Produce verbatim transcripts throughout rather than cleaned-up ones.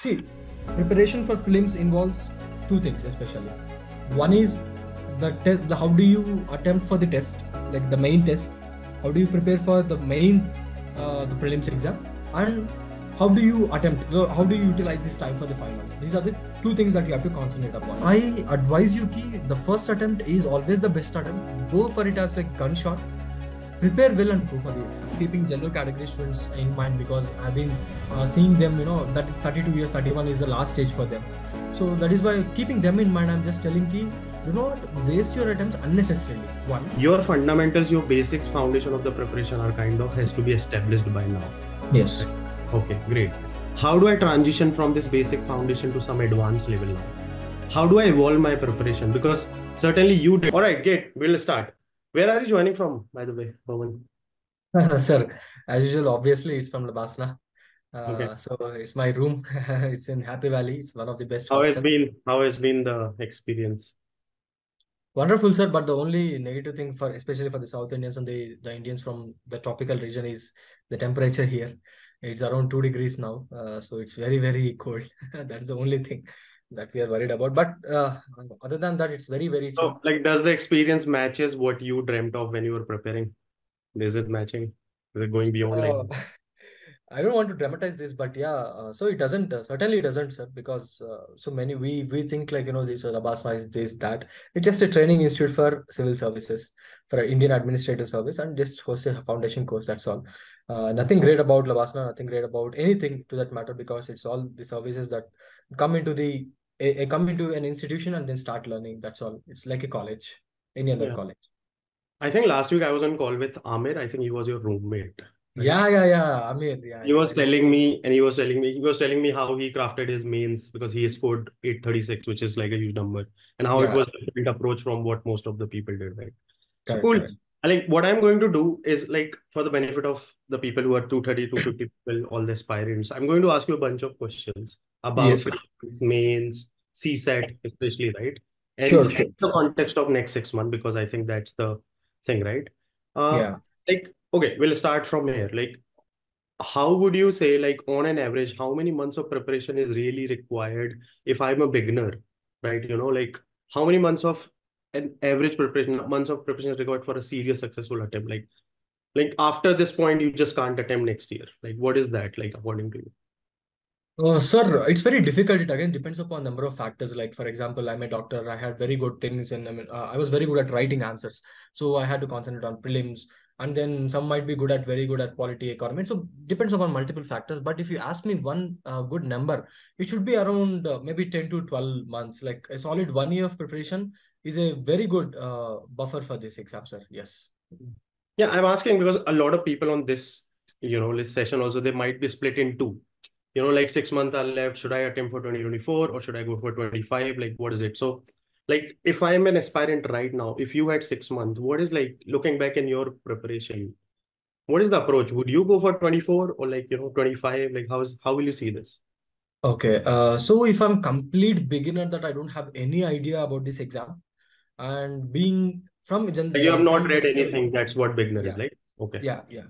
See, preparation for prelims involves two things especially. One is the test, the how do you attempt for the test, like the main test, how do you prepare for the mains, uh, the prelims exam, and how do you attempt, how do you utilize this time for the finals? These are the two things that you have to concentrate upon. I advise you ki the first attempt is always the best attempt. Go for it as like gunshot. Prepare well and go for the exam. Keeping general category students in mind, because I've been uh, seeing them, you know, that thirty-two years, thirty-one is the last stage for them. So that is why keeping them in mind, I'm just telling you, do not waste your attempts unnecessarily. One, your fundamentals, your basic foundation of the preparation are kind of has to be established by now. Yes. Okay, great. How do I transition from this basic foundation to some advanced level now? How do I evolve my preparation? Because certainly you did. All right, great. We'll start. Where are you joining from, by the way, Pawan? Sir, as usual, obviously, it's from Labasna. Uh, okay. So it's my room. It's in Happy Valley. It's one of the best. How has been, how has been the experience? Wonderful, sir. But the only negative thing for, especially for the South Indians and the, the Indians from the tropical region, is the temperature here. It's around two degrees now. Uh, so it's very, very cold. That's the only thing that we are worried about. But uh, other than that, it's very, very chill. So, like, does the experience matches what you dreamt of when you were preparing? Is it matching? Is it going beyond? Uh, like... I don't want to dramatize this, but yeah, uh, so it doesn't, uh, certainly it doesn't, sir, because uh, so many, we we think like, you know, this Labasna is this, that. It's just a training institute for civil services, for Indian administrative service, and just host a foundation course, that's all. Uh, nothing great about Labasna, nothing great about anything to that matter, because it's all the services that come into the, a, a come into an institution and then start learning, that's all. It's like a college, any other yeah. college. I think last week I was on call with Amir, I think he was your roommate. Right. Yeah, yeah, yeah. Amir, yeah. He was telling me, and he was telling me, he was telling me how he crafted his mains, because he scored eight thirty-six, which is like a huge number, and how yeah. it was a different approach from what most of the people did, right? So correct, cool. Correct. I like what I'm going to do is, like, for the benefit of the people who are two thirty, two fifty people, all the aspirants, I'm going to ask you a bunch of questions about yes. mains, C SAT, especially, right? And sure, sure. the context of next six months, because I think that's the thing, right? Uh, yeah. Like, okay, we'll start from here. Like, how would you say, like, on an average, how many months of preparation is really required if I'm a beginner, right? You know, like, how many months of an average preparation, months of preparation is required for a serious successful attempt? Like, like after this point, you just can't attempt next year. Like, what is that, like, according to you? Oh, sir, it's very difficult. It again depends upon a number of factors. Like, for example, I'm a doctor. I had very good things, and I mean, uh, I was very good at writing answers. So I had to concentrate on prelims. And then some might be good at, very good at polity economy. So depends upon multiple factors. But if you ask me one uh, good number, it should be around uh, maybe ten to twelve months. Like a solid one year of preparation is a very good uh, buffer for this exam, sir. Yes. Yeah, I'm asking because a lot of people on this, you know, this session also, they might be split in two. You know, like six months are left. Should I attempt for twenty twenty-four or should I go for twenty-five? Like, what is it? So, like, if I'm an aspirant right now, if you had six months, what is, like, looking back in your preparation, what is the approach? Would you go for twenty-four or, like, you know, twenty-five? Like, how's, how will you see this? Okay. Uh, so if I'm complete beginner that I don't have any idea about this exam and being from... General, like you have not read anything. That's what beginner yeah. is like. Okay. Yeah. Yeah.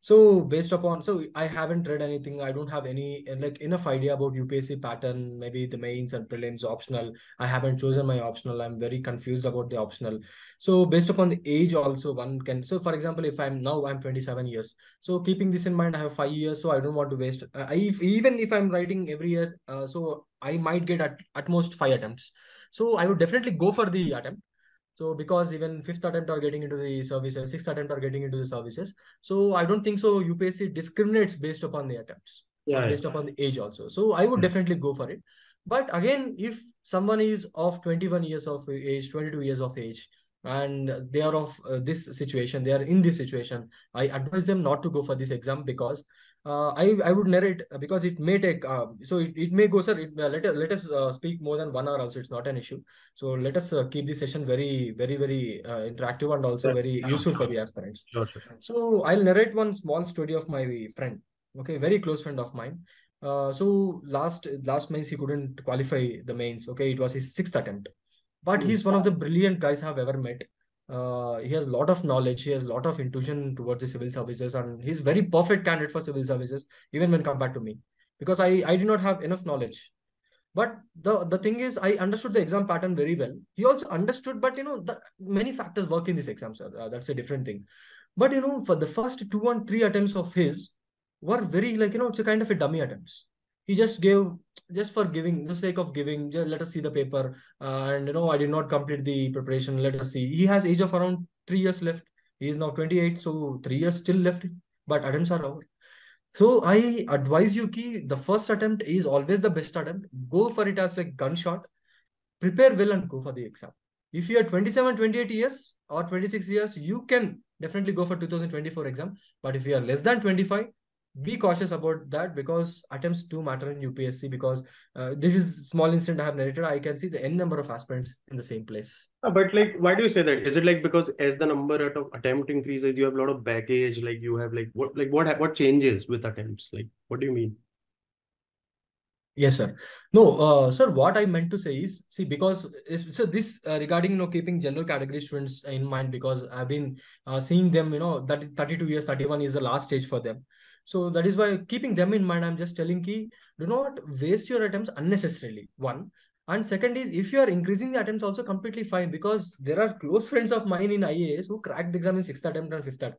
So based upon, so I haven't read anything. I don't have any, like, enough idea about U P S C pattern, maybe the mains and prelims optional. I haven't chosen my optional. I'm very confused about the optional. So based upon the age also one can, so for example, if I'm now, I'm twenty-seven years. So keeping this in mind, I have five years. So I don't want to waste, uh, I, if, even if I'm writing every year, uh, so I might get at, at most five attempts. So I would definitely go for the attempt. So because even fifth attempt are getting into the services, sixth attempt are getting into the services. So I don't think so U P S C discriminates based upon the attempts, yeah, based yeah. upon the age also. So I would definitely go for it. But again, if someone is of twenty-one years of age, twenty-two years of age, and they are of uh, this situation, they are in this situation, I advise them not to go for this exam because uh, I, I would narrate because it may take, uh, so it, it may go, sir, it, uh, let us, let us uh, speak more than one hour also, it's not an issue. So let us uh, keep this session very, very, very uh, interactive and also very useful for the aspirants. So I'll narrate one small story of my friend, okay, very close friend of mine. Uh, so last, last mains, he couldn't qualify the mains, okay, it was his sixth attempt. But he's one of the brilliant guys I've ever met. Uh, he has a lot of knowledge. He has a lot of intuition towards the civil services. And he's very perfect candidate for civil services, even when compared to me. because I, I did not have enough knowledge. But the, the thing is, I understood the exam pattern very well. He also understood, but you know, the, many factors work in this exam, sir. Uh, that's a different thing. But you know, for the first two and three attempts of his were very like, you know, it's a kind of a dummy attempts. He just gave, just for giving, the sake of giving, just let us see the paper. Uh, and you know, I did not complete the preparation. Let us see. He has age of around three years left. He is now twenty-eight. So three years still left, but attempts are over. So I advise you ki the first attempt is always the best attempt. Go for it as like gunshot. Prepare well and go for the exam. If you are twenty-seven, twenty-eight years or twenty-six years, you can definitely go for two thousand twenty-four exam. But if you are less than twenty-five, be cautious about that, because attempts do matter in U P S C, because uh, this is small incident I have narrated. I can see the n number of aspirants in the same place. But like, why do you say that? Is it like because as the number of attempt increases, you have a lot of baggage? Like you have like what like what what changes with attempts? Like what do you mean? Yes, sir. No, uh, sir. What I meant to say is, see, because so this uh, regarding you know keeping general category students in mind, because I've been uh, seeing them. You know that thirty-two years, thirty-one is the last stage for them. So that is why keeping them in mind, I'm just telling ki, do not waste your attempts unnecessarily, one. And second is, if you are increasing the attempts also completely fine, because there are close friends of mine in I A S who cracked the exam in sixth attempt and fifth attempt.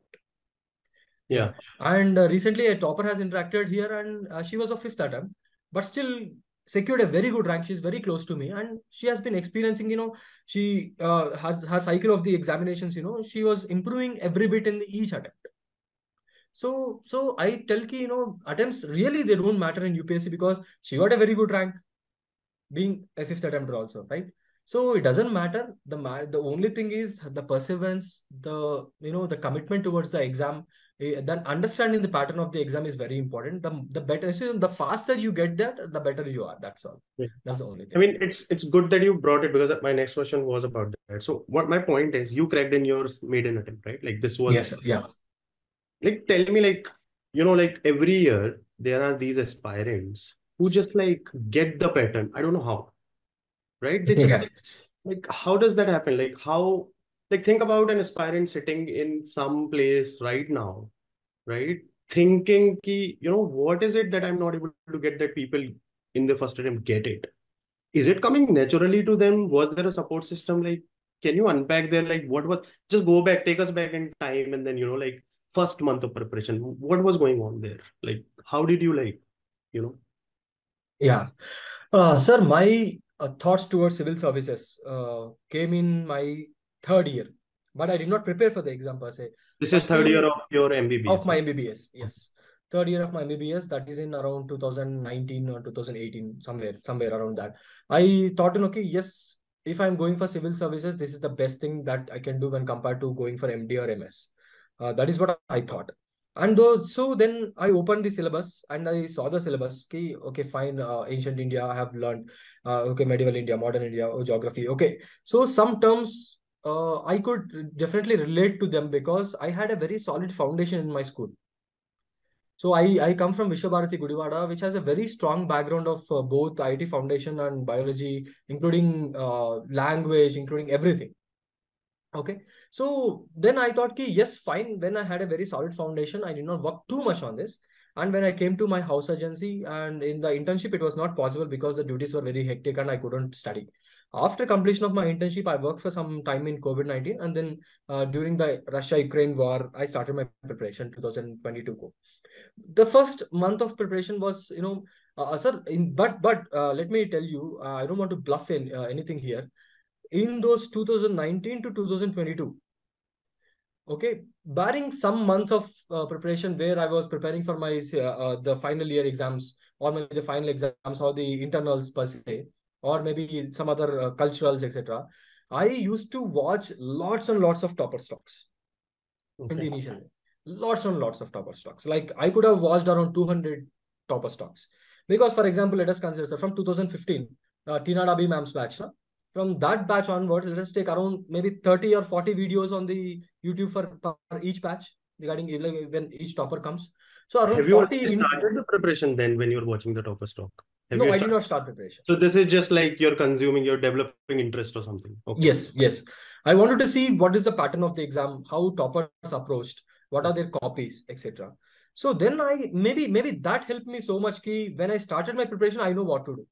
Yeah. And uh, recently a topper has interacted here, and uh, she was of fifth attempt, but still secured a very good rank. She's very close to me, and she has been experiencing, you know, she uh, has her cycle of the examinations, you know, she was improving every bit in the each attempt. So, so I tell ki, you know, attempts really, they don't matter in U P S C, because she got a very good rank being a fifth attempter also, right? So it doesn't matter. The, the only thing is the perseverance, the, you know, the commitment towards the exam, then understanding the pattern of the exam is very important. The, the better, so the faster you get that, the better you are. That's all. Yeah. That's the only thing. I mean, it's, it's good that you brought it, because my next question was about that. So what my point is, you cracked in your maiden attempt, right? Like this was. Yes, yeah. Like, tell me, like, you know, like every year there are these aspirants who just like get the pattern. I don't know how, right? They just yeah. like, like, how does that happen? Like how, like think about an aspirant sitting in some place right now, right? Thinking ki, you know, what is it that I'm not able to get that people in the first attempt get it? Is it coming naturally to them? Was there a support system? Like, can you unpack there? Like what was, just go back, take us back in time. And then, you know, like, first month of preparation, what was going on there? Like, how did you like, you know? Yeah, uh, sir, my uh, thoughts towards civil services uh, came in my third year, but I did not prepare for the exam per se. This is third year of your M B B S? Of my M B B S, yes. Third year of my M B B S, that is in around two thousand nineteen or two thousand eighteen, somewhere, somewhere around that. I thought, okay, yes, if I'm going for civil services, this is the best thing that I can do when compared to going for M D or M S. Uh, that is what I thought. And though, so then I opened the syllabus and I saw the syllabus. Okay, okay fine. Uh, ancient India, I have learned. Uh, okay, medieval India, modern India, oh, geography. Okay. So some terms uh, I could definitely relate to them, because I had a very solid foundation in my school. So I, I come from Vishwabharati Gudivada, which has a very strong background of uh, both I I T foundation and biology, including uh, language, including everything. Okay, so then I thought, ki, yes, fine. When I had a very solid foundation, I did not work too much on this. And when I came to my house agency and in the internship, it was not possible because the duties were very hectic and I couldn't study. After completion of my internship, I worked for some time in COVID nineteen. And then uh, during the Russia-Ukraine war, I started my preparation two thousand twenty-two. The first month of preparation was, you know, uh, sir, in, but, but uh, let me tell you, uh, I don't want to bluff in uh, anything here. In those two thousand nineteen to two thousand twenty-two, okay, barring some months of uh, preparation where I was preparing for my uh, uh, the final year exams, or maybe the final exams or the internals per se, or maybe some other uh, culturals, et cetera. I used to watch lots and lots of topper stocks okay. in the initial day. Lots and lots of topper stocks. Like I could have watched around two hundred topper stocks, because, for example, let us consider so from two thousand fifteen, uh, Tina Dabi ma'am's batch. Huh? From that batch onwards, let us take around maybe thirty or forty videos on the YouTube for, for each batch regarding like, when each topper comes. So around have forty you started in... the preparation then when you're watching the topper stock? Have no, I started... did not start preparation. So this is just like you're consuming, you're developing interest or something. Okay. Yes, yes. I wanted to see what is the pattern of the exam, how toppers approached, what are their copies, et cetera. So then I maybe maybe that helped me so much ki when I started my preparation, I know what to do.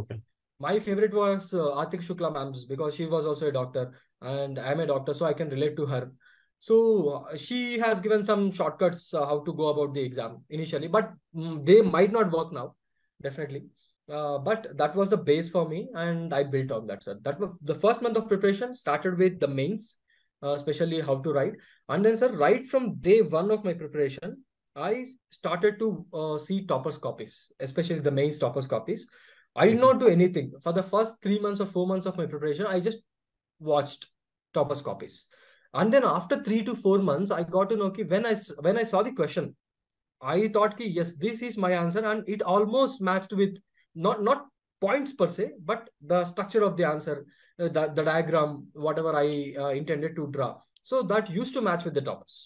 Okay. My favorite was uh, Arthika Shukla ma'ams, because she was also a doctor and I'm a doctor, so I can relate to her. So uh, she has given some shortcuts uh, how to go about the exam initially, but mm, they might not work now, definitely. Uh, but that was the base for me, and I built on that, sir. That was the first month of preparation. Started with the mains, uh, especially how to write. And then, sir, right from day one of my preparation, I started to uh, see toppers copies, especially the mains toppers copies. I did not do anything. For the first three months or four months of my preparation, I just watched toppers copies. And then after three to four months, I got to know ki when I, when I saw the question, I thought ki yes, this is my answer. And it almost matched with Not not points per se, but the structure of the answer, uh, the, the diagram, whatever I uh, intended to draw. So that used to match with the toppers.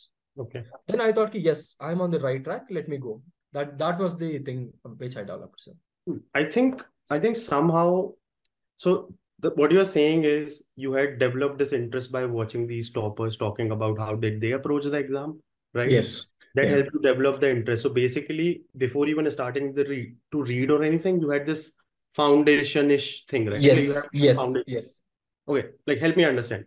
Okay. Then I thought, yes, I'm on the right track. Let me go. That that was the thing which I developed. So. I think I think somehow. So the, what you are saying is you had developed this interest by watching these toppers talking about how did they approach the exam, right? Yes. That yeah. helped you develop the interest. So basically, before even starting the read, to read or anything, you had this foundation-ish thing, right? Yes, so you yes, foundation. yes. Okay, like help me understand.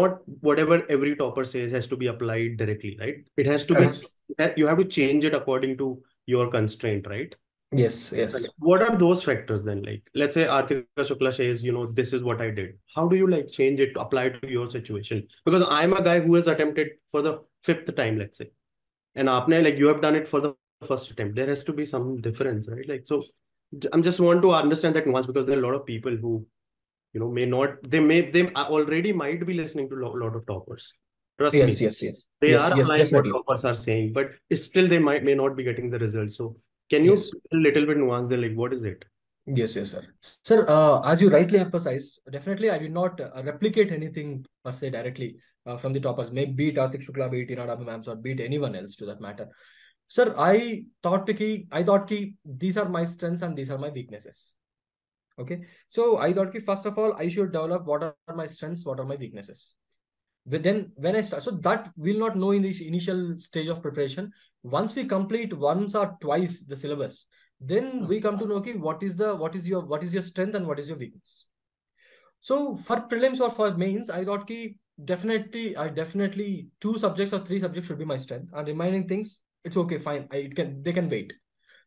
Not whatever every topper says has to be applied directly, right? It has to Correct. be, you have to change it according to your constraint, right? Yes, yes. What are those factors then? Like, let's say Arthika Shukla says, you know, this is what I did. How do you like change it to apply to your situation? Because I'm a guy who has attempted for the fifth time, let's say. And aapne, like you have done it for the first attempt. There has to be some difference, right? Like, so I'm just want to understand that nuance, because there are a lot of people who, you know, may not, they may, they already might be listening to a lot of toppers. Trust yes, me. Yes, yes, yes. They yes, are yes, applying definitely. what toppers are saying, but still they might, may not be getting the results. So can you yes. a little bit nuance there? Like, what is it? Yes, yes, sir. Sir, uh, as you rightly emphasized, definitely I did not uh, replicate anything per se directly uh, from the toppers. Maybe beat Arthika Shukla, beat Tina Dabi ma'ams, or beat anyone else to that matter. Sir, I thought ki, I thought ki these are my strengths and these are my weaknesses. Okay. So I thought ki first of all, I should develop what are my strengths, what are my weaknesses. But then when I start, so that we'll not know in this initial stage of preparation. Once we complete once or twice the syllabus, then we come to know ki what is the what is your what is your strength and what is your weakness. So for prelims or for mains, I thought ki definitely I definitely two subjects or three subjects should be my strength, and remaining things it's okay, fine. I it can they can wait.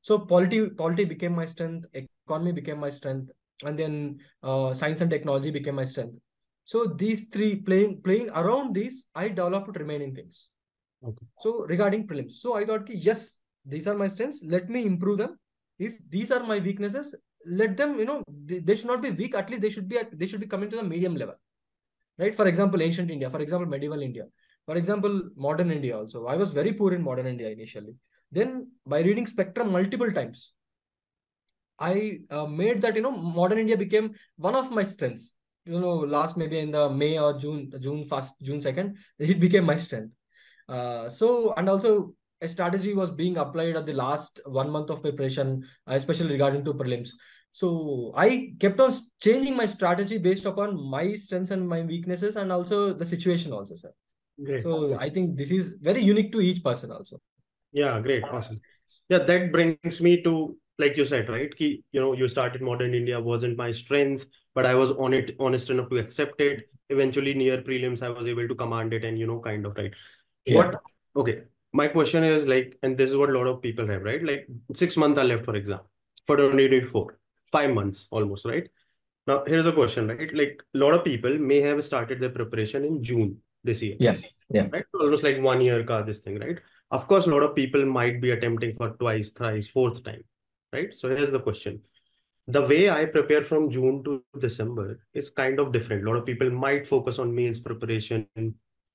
So polity polity became my strength, economy became my strength, and then uh, science and technology became my strength. So these three playing playing around these, I developed remaining things. Okay. So regarding prelims, so I thought ki yes, these are my strengths. Let me improve them. If these are my weaknesses, let them, you know, they, they should not be weak. At least they should be, at, they should be coming to the medium level, right? For example, ancient India, for example, medieval India, for example, modern India also. I was very poor in modern India initially. Then by reading Spectrum multiple times, I uh, made that, you know, modern India became one of my strengths, you know, last maybe in the May or June, June first, June second, it became my strength. Uh, so, and also, a strategy was being applied at the last one month of preparation, especially regarding to prelims. So I kept on changing my strategy based upon my strengths and my weaknesses, and also the situation also, sir. Great. So I think this is very unique to each person also. Yeah, great. Awesome. Yeah, that brings me to, like you said, right? Ki, you know, you started modern India wasn't my strength, but I was on it, honest enough to accept it. Eventually near prelims, I was able to command it and, you know, kind of, right? Yeah. What? Okay. My question is like, and this is what a lot of people have, right? Like six months are left for exam for twenty twenty-four, five months almost, right? Now, here's a question, right? Like a lot of people may have started their preparation in June this year. Yes. Yeah. Right. Almost like one year ka this thing, right? Of course, a lot of people might be attempting for twice, thrice, fourth time, right? So here's the question. The way I prepare from June to December is kind of different. A lot of people might focus on mains preparation,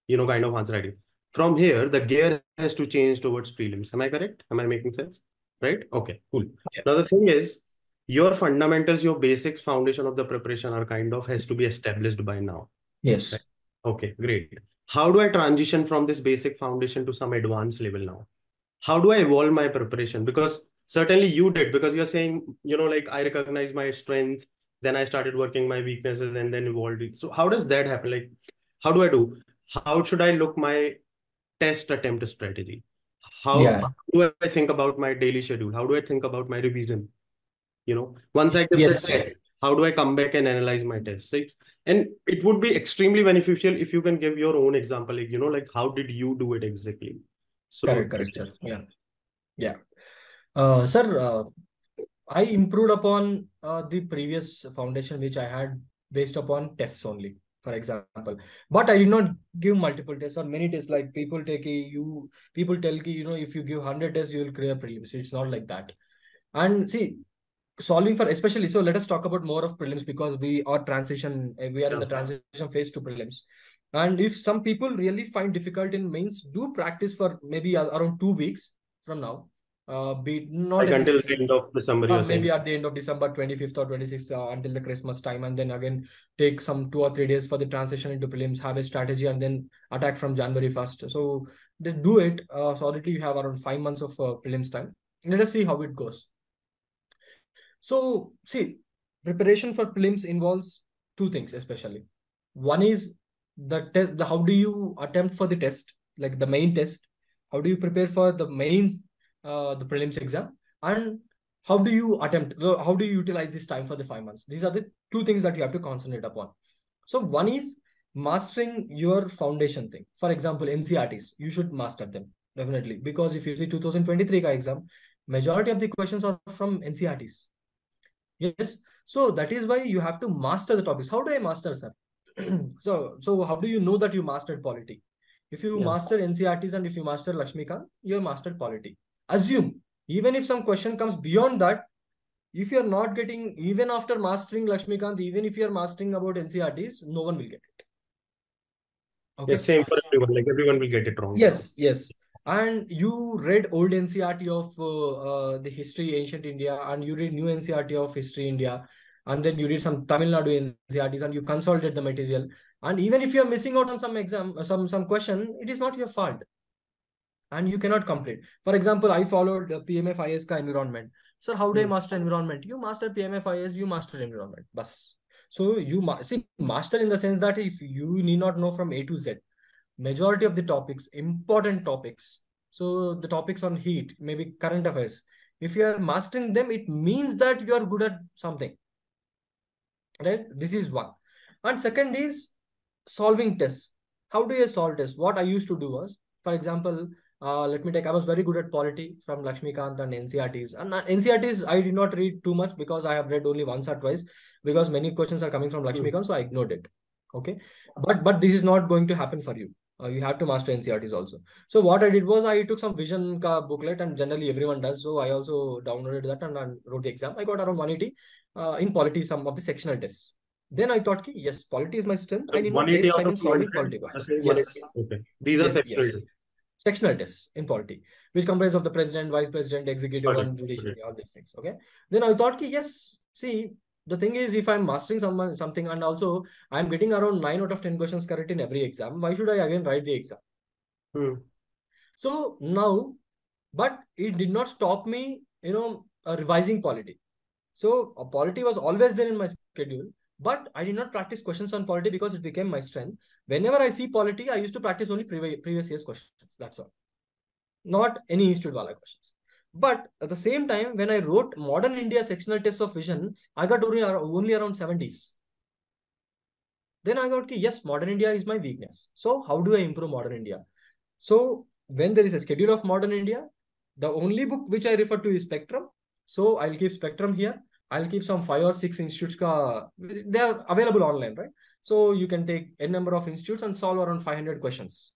you know, kind of answer writing. From here, the gear has to change towards prelims. Am I correct? Am I making sense? Right? Okay, cool. Yeah. Now, the thing is, your fundamentals, your basics, foundation of the preparation are kind of has to be established by now. Yes. Right? Okay, great. How do I transition from this basic foundation to some advanced level now? How do I evolve my preparation? Because certainly you did, because you're saying, you know, like I recognize my strength, then I started working my weaknesses and then evolved. So how does that happen? Like, how do I do? How should I look my test attempt strategy? How, yeah. how do I think about my daily schedule? How do I think about my revision? You know, once I give yes. the test, how do I come back and analyze my test? It's, and it would be extremely beneficial if you can give your own example, like, you know, like how did you do it exactly? So, correct, correct, sir. Yeah. Yeah. Uh, sir, uh, I improved upon uh, the previous foundation, which I had based upon tests only, for example. But I did not give multiple tests or many tests. Like people take a, you, people tell you, you know, if you give one hundred tests, you will clear prelims. It's not like that. And see, solving for, especially, so let us talk about more of prelims, because we are transition, we are in the transition phase to prelims. And if some people really find difficult in mains, do practice for maybe around two weeks from now. Uh, be not like until the end of December, uh, maybe at the end of December twenty-fifth or twenty-sixth, uh, until the Christmas time, and then again take some two or three days for the transition into prelims, have a strategy, and then attack from January first. So they do it. Uh, so already you have around five months of uh, prelims time. Let us see how it goes. So see, preparation for prelims involves two things, especially. One is the test, the, how do you attempt for the test, like the main test? How do you prepare for the mains? Uh, the prelims exam, and how do you attempt, how do you utilize this time for the five months? These are the two things that you have to concentrate upon. So one is mastering your foundation thing. For example, N C R Ts, you should master them definitely, because if you see two thousand twenty-three K A exam, majority of the questions are from N C R Ts. Yes. So that is why you have to master the topics. How do I master, sir? so, so how do you know that you mastered polity? If you yeah. master N C R Ts and if you master Lakshmikanth, you mastered polity. Assume, even if some question comes beyond that, if you're not getting, even after mastering Lakshmikanth, even if you're mastering about N C R Ts, no one will get it. Okay. Yes, same for everyone, like everyone will get it wrong. Yes, yes. And you read old N C R T of uh, uh, the history ancient India, and you read new N C R T of history India, and then you read some Tamil Nadu N C R Ts, and you consolidate the material. And even if you're missing out on some exam, some, some question, it is not your fault. And you cannot complete. For example, I followed the P M F I A S ka environment. Sir, how do I master environment? You master P M F I A S, you master environment. Bas. So you ma see, master in the sense that if you need not know from A to Z, majority of the topics, important topics. So the topics on heat, maybe current affairs. If you are mastering them, it means that you are good at something. Right? This is one. And second is solving tests. How do you solve tests? What I used to do was, for example, Uh, let me take, I was very good at polity from Lakshmikanth and N C R Ts. And uh, N C R Ts, I did not read too much because I have read only once or twice, because many questions are coming from Lakshmikanth, so I ignored it. Okay. But, but this is not going to happen for you. Uh, you have to master N C R Ts also. So what I did was I took some Vision ka booklet, and generally everyone does. So I also downloaded that and, and wrote the exam. I got around one eighty uh, in polity, some of the sectional tests. Then I thought, ki, yes, polity is my strength. So I need not waste time in solving polity. Yes. Okay. These yes, are sectional yes. tests. Sectional tests in polity, which comprise of the president, vice president, executive, okay. and judiciary, all these things. Okay. Then I thought, ki, yes, see, the thing is, if I'm mastering someone, something, and also I'm getting around nine out of ten questions correct in every exam, why should I again write the exam? Hmm. So now, but it did not stop me, you know, uh, revising polity. So uh, polity was always there in my schedule. But I did not practice questions on polity because it became my strength. Whenever I see polity, I used to practice only pre previous year's questions. That's all. Not any Institute Wala questions. But at the same time, when I wrote Modern India sectional tests of Vision, I got only, only around seventies. Then I got, yes, Modern India is my weakness. So how do I improve Modern India? So when there is a schedule of Modern India, the only book which I refer to is Spectrum. So I'll keep Spectrum here. I'll keep some five or six institutes. Ka, they are available online, right? So you can take a number of institutes and solve around five hundred questions.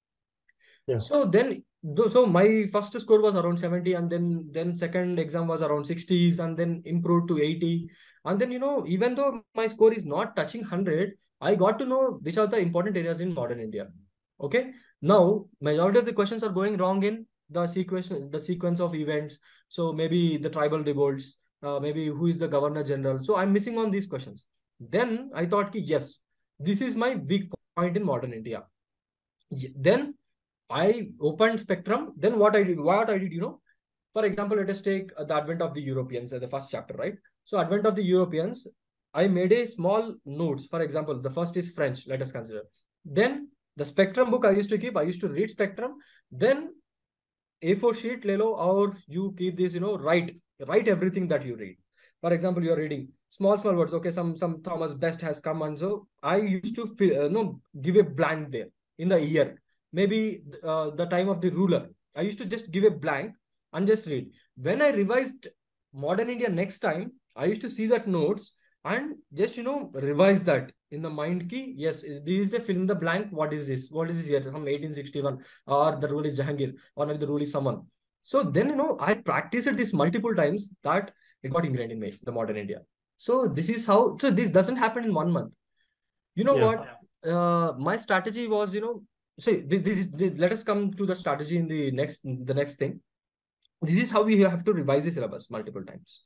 Yeah. So then, so my first score was around seventy, and then then second exam was around sixties, and then improved to eighty. And then, you know, even though my score is not touching one hundred, I got to know which are the important areas in modern India. Okay. Now, majority of the questions are going wrong in the sequence, the sequence of events. So maybe the tribal revolts. Uh, maybe who is the governor general. So I'm missing on these questions. Then I thought, ki, yes, this is my weak point in modern India. Then I opened Spectrum. Then what I did, what I did, you know, for example, let us take the advent of the Europeans, uh, the first chapter, right? So advent of the Europeans, I made a small notes. For example, the first is French, let us consider. Then the Spectrum book I used to keep, I used to read Spectrum. Then A four sheet le lo, or you keep this, you know, write, write everything that you read. For example, you are reading small, small words. Okay, some, some Thomas Best has come, and so I used to feel, uh, no, give a blank there in the year. Maybe uh, the time of the ruler. I used to just give a blank and just read. When I revised Modern India next time, I used to see that notes and just, you know, revise that in the mind key. Yes, this is the fill in the blank. What is this? What is this here? Some eighteen sixty-one, or the rule is Jahangir, or maybe the rule is someone. So then, you know, I practiced this multiple times that it got ingrained in me, the Modern India. So this is how, so this doesn't happen in one month. You know yeah. what? Uh, my strategy was, you know, so this, this is, this, let us come to the strategy in the next, the next thing. This is how we have to revise the syllabus multiple times.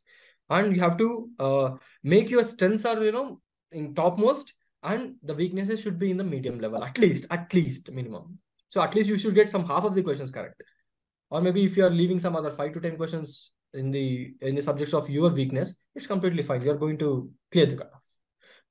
And you have to uh, make your strengths are, you know, in topmost, and the weaknesses should be in the medium level, at least, at least minimum. So at least you should get some half of the questions correct. Or maybe if you are leaving some other five to ten questions in the, in the subjects of your weakness, it's completely fine. You're going to clear the cutoff.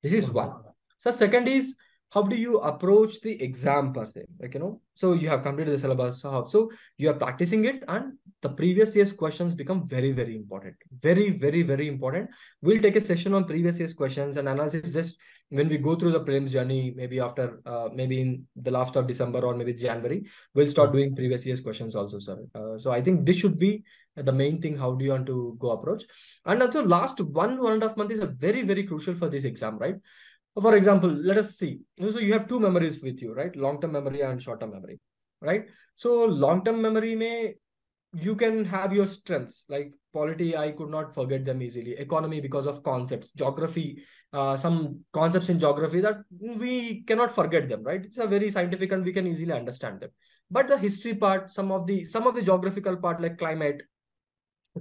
This is one. So second is, how do you approach the exam per se? Like, you know, so you have completed the syllabus. So, so you are practicing it, and the previous year's questions become very, very important. Very, very, very important. We'll take a session on previous year's questions and analysis just when we go through the prelims journey, maybe after, uh, maybe in the last of December or maybe January, we'll start doing previous year's questions also, sir. Uh, so I think this should be the main thing. How do you want to go approach? And also last one, one and a half month is a very, very crucial for this exam, right? For example, let us see. So you have two memories with you, right? Long-term memory and short-term memory, right? So long-term memory, mein, you can have your strengths. Like polity, I could not forget them easily. Economy, because of concepts. Geography, uh, some concepts in geography that we cannot forget them, right? It's a very scientific and we can easily understand them. But the history part, some of the, some of the geographical part like climate,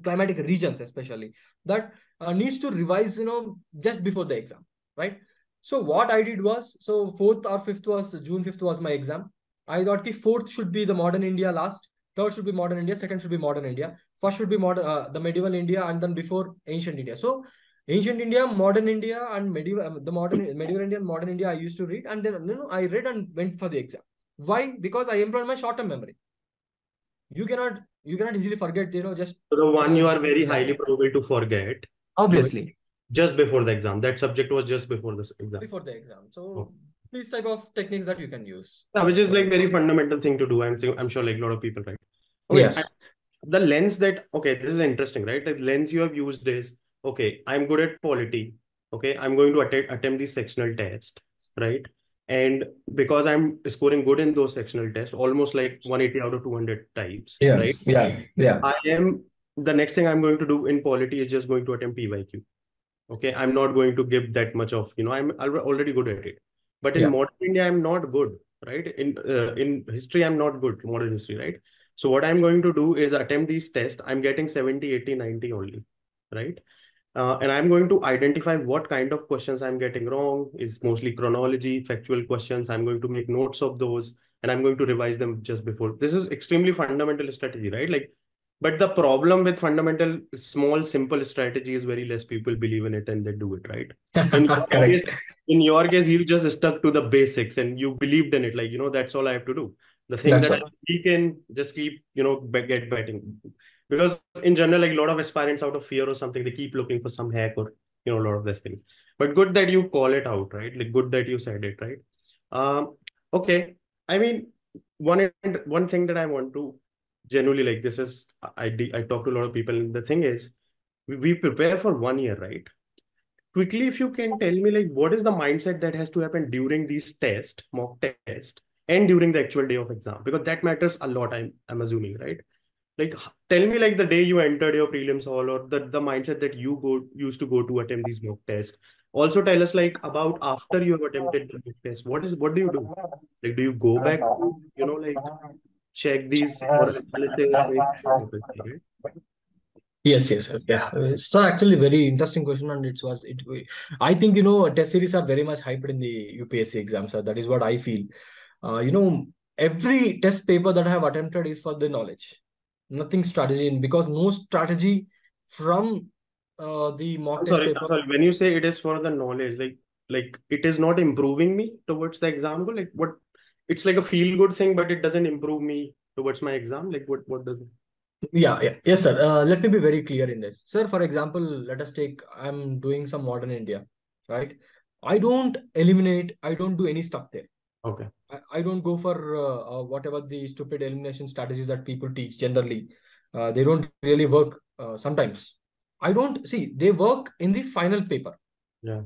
climatic regions especially, that uh, needs to revise, you know, just before the exam, right? So what I did was, so fourth or fifth was, June fifth was my exam. I thought ki fourth should be the Modern India last, third should be Modern India, second should be Modern India, first should be modern, uh, the Medieval India, and then before Ancient India. So Ancient India, Modern India, and Medieval, uh, the Modern, Medieval India and Modern India I used to read. And then, you know, I read and went for the exam. Why? Because I employed my short-term memory. You cannot, you cannot easily forget, you know, just... So the one you are very highly probable to forget. Obviously. Just before the exam. That subject was just before the exam. Before the exam. So oh. these type of techniques that you can use. Yeah, which is like very fundamental thing to do. I'm, I'm sure like a lot of people, right? Okay, yes. I, the lens that, okay, this is interesting, right? The lens you have used is, okay, I'm good at polity. Okay, I'm going to att attempt these sectional tests, right? And because I'm scoring good in those sectional tests, almost like one eighty out of two hundred types, yes. right? Yeah, yeah. I am, the next thing I'm going to do in polity is just going to attempt P Y Q. Okay, I'm not going to give that much of, you know, I'm already good at it. But in yeah. modern India, I'm not good, right? In uh, in history, I'm not good, modern history, right? So what I'm going to do is attempt these tests. I'm getting seventy, eighty, ninety only, right? Uh, and I'm going to identify what kind of questions I'm getting wrong. Is mostly chronology, factual questions. I'm going to make notes of those, and I'm going to revise them just before. This is extremely fundamental strategy, right? Like, but the problem with fundamental, small, simple strategy is very less people believe in it and they do it, right? In your, case, in your case, you just stuck to the basics and you believed in it. Like, you know, that's all I have to do. The thing that's that we can just keep, you know, get betting. Because in general, like a lot of aspirants out of fear or something, they keep looking for some hack or, you know, a lot of these things. But good that you call it out, right? Like good that you said it, right? Um, okay. I mean, one, one thing that I want to generally, like this is, I, I talk to a lot of people, and the thing is, we, we prepare for one year, right? Quickly, if you can tell me, like, what is the mindset that has to happen during these tests, mock test, and during the actual day of exam? Because that matters a lot, I'm, I'm assuming, right? Like, tell me, like, the day you entered your prelims hall, or the, the mindset that you go used to go to attempt these mock tests. Also tell us, like, about after you have attempted the mock test, what is, what do you do? Like, do you go back to, you know, like... check these yes. yes yes sir. yeah it's actually very interesting question, and it was it I think, you know, test series are very much hyped in the U P S C exams, sir. That is what I feel. Uh, you know, every test paper that I have attempted is for the knowledge, nothing strategy, in because no strategy from uh, the mock I'm test sorry, paper. Sorry. When you say it is for the knowledge, like like it is not improving me towards the exam goal, like what? It's like a feel-good thing, but it doesn't improve me towards my exam? Like what, what does it? Yeah, yeah. Yes, sir. Uh, let me be very clear in this. Sir, for example, let us take, I'm doing some modern India, right? I don't eliminate, I don't do any stuff there. Okay. I, I don't go for uh, uh, whatever the stupid elimination strategies that people teach generally. Uh, they don't really work uh, sometimes. I don't, see, they work in the final paper. Yeah.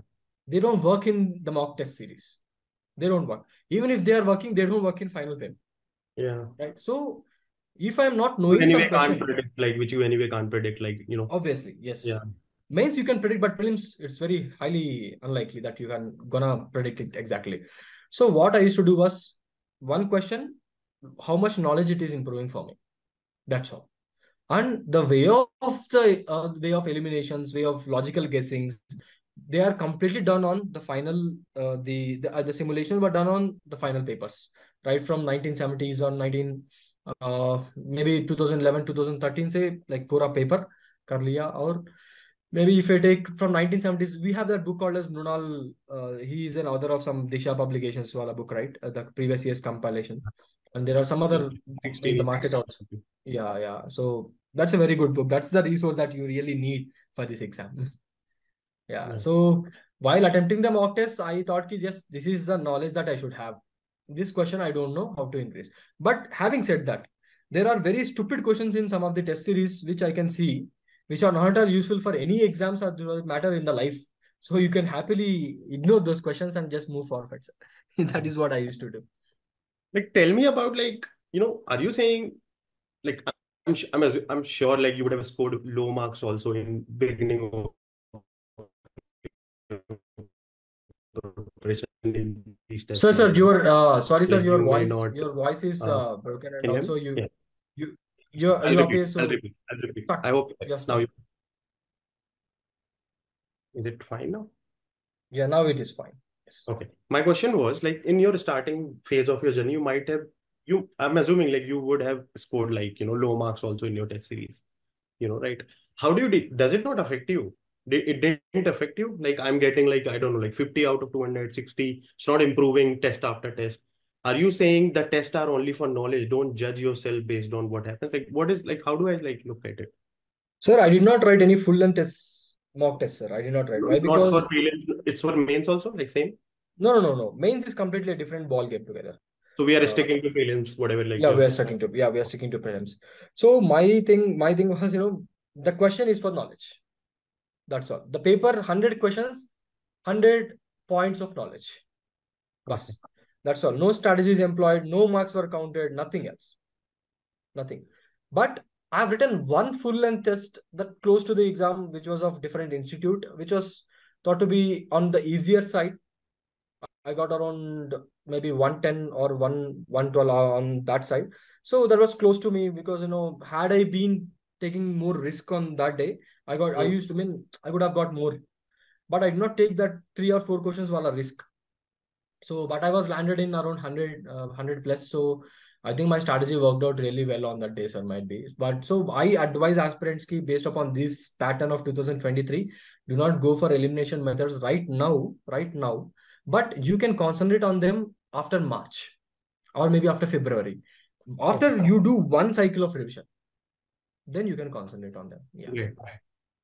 They don't work in the mock test series. They don't work. Even if they are working, they don't work in final paper. Yeah. Right. So, if I'm not knowing anyway, some question, can't predict, like which you anyway can't predict, like, you know. Obviously, yes. Yeah. Mains you can predict, but prelims, it's very highly unlikely that you can gonna predict it exactly. So what I used to do was one question, how much knowledge it is improving for me. That's all. And the way of the uh, way of eliminations, way of logical guessings, they are completely done on the final. Uh, the the, uh, the simulations were done on the final papers, right? From nineteen seventies or nineteen. Uh, maybe twenty eleven, twenty thirteen, say like pura paper kar liya. Or maybe if I take from nineteen seventies, we have that book called as Mrunal. Uh, he is an author of some Disha publications wala book, right? Uh, the previous year's compilation. And there are some other books in the market also. Yeah, yeah. So that's a very good book. That's the resource that you really need for this exam. Yeah. Yeah. So while attempting the mock test, I thought ki just this is the knowledge that I should have. This question, I don't know how to increase. But having said that, there are very stupid questions in some of the test series, which I can see, which are not at useful for any exams or matter in the life. So you can happily ignore those questions and just move forward. That is what I used to do. Like, tell me about, like, you know, are you saying, like, I'm, I'm, I'm sure, like, you would have scored low marks also in beginning of Sir, sir, your uh, sorry, sir, your voice, your voice is uh, broken, and also you, yeah. you, you, I'll you repeat, appear, so I'll repeat, I'll repeat. I hope yes, now you. Is it fine now? Yeah, now it is fine. Yes. Okay. My question was, like, in your starting phase of your journey, you might have you. I'm assuming, like, you would have scored, like, you know, low marks also in your test series, you know, right? How do you? Does it not affect you? It didn't affect you? Like, I'm getting, like, I don't know, like fifty out of two hundred, sixty. It's not improving test after test. Are you saying the tests are only for knowledge? Don't judge yourself based on what happens. Like, what is, like, how do I, like, look at it? Sir, I did not write any full-length test, mock test, sir. I did not write. Why? Because not for prelims, it's for mains also, like same? No, no, no, no. Mains is completely a different ball game together. So we are uh, sticking to prelims, whatever. Like yeah, we are sticking to, yeah, we are sticking to prelims. So my thing, my thing was, you know, the question is for knowledge. That's all. The paper, one hundred questions, one hundred points of knowledge. Bas. That's all. No strategies employed. No marks were counted. Nothing else. Nothing. But I've written one full-length test that close to the exam, which was of different institute, which was thought to be on the easier side. I got around maybe one ten or one twelve on that side. So that was close to me because, you know, had I been taking more risk on that day, I got, I used to mean, I would have got more, but I did not take that three or four questions while a risk. So, but I was landed in around one hundred, one hundred plus. So I think my strategy worked out really well on that day, sir, might be. But so I advise aspirants ki based upon this pattern of two thousand twenty-three, do not go for elimination methods right now, right now, but you can concentrate on them after March or maybe after February. After you do one cycle of revision, then you can concentrate on them. Yeah. Yeah.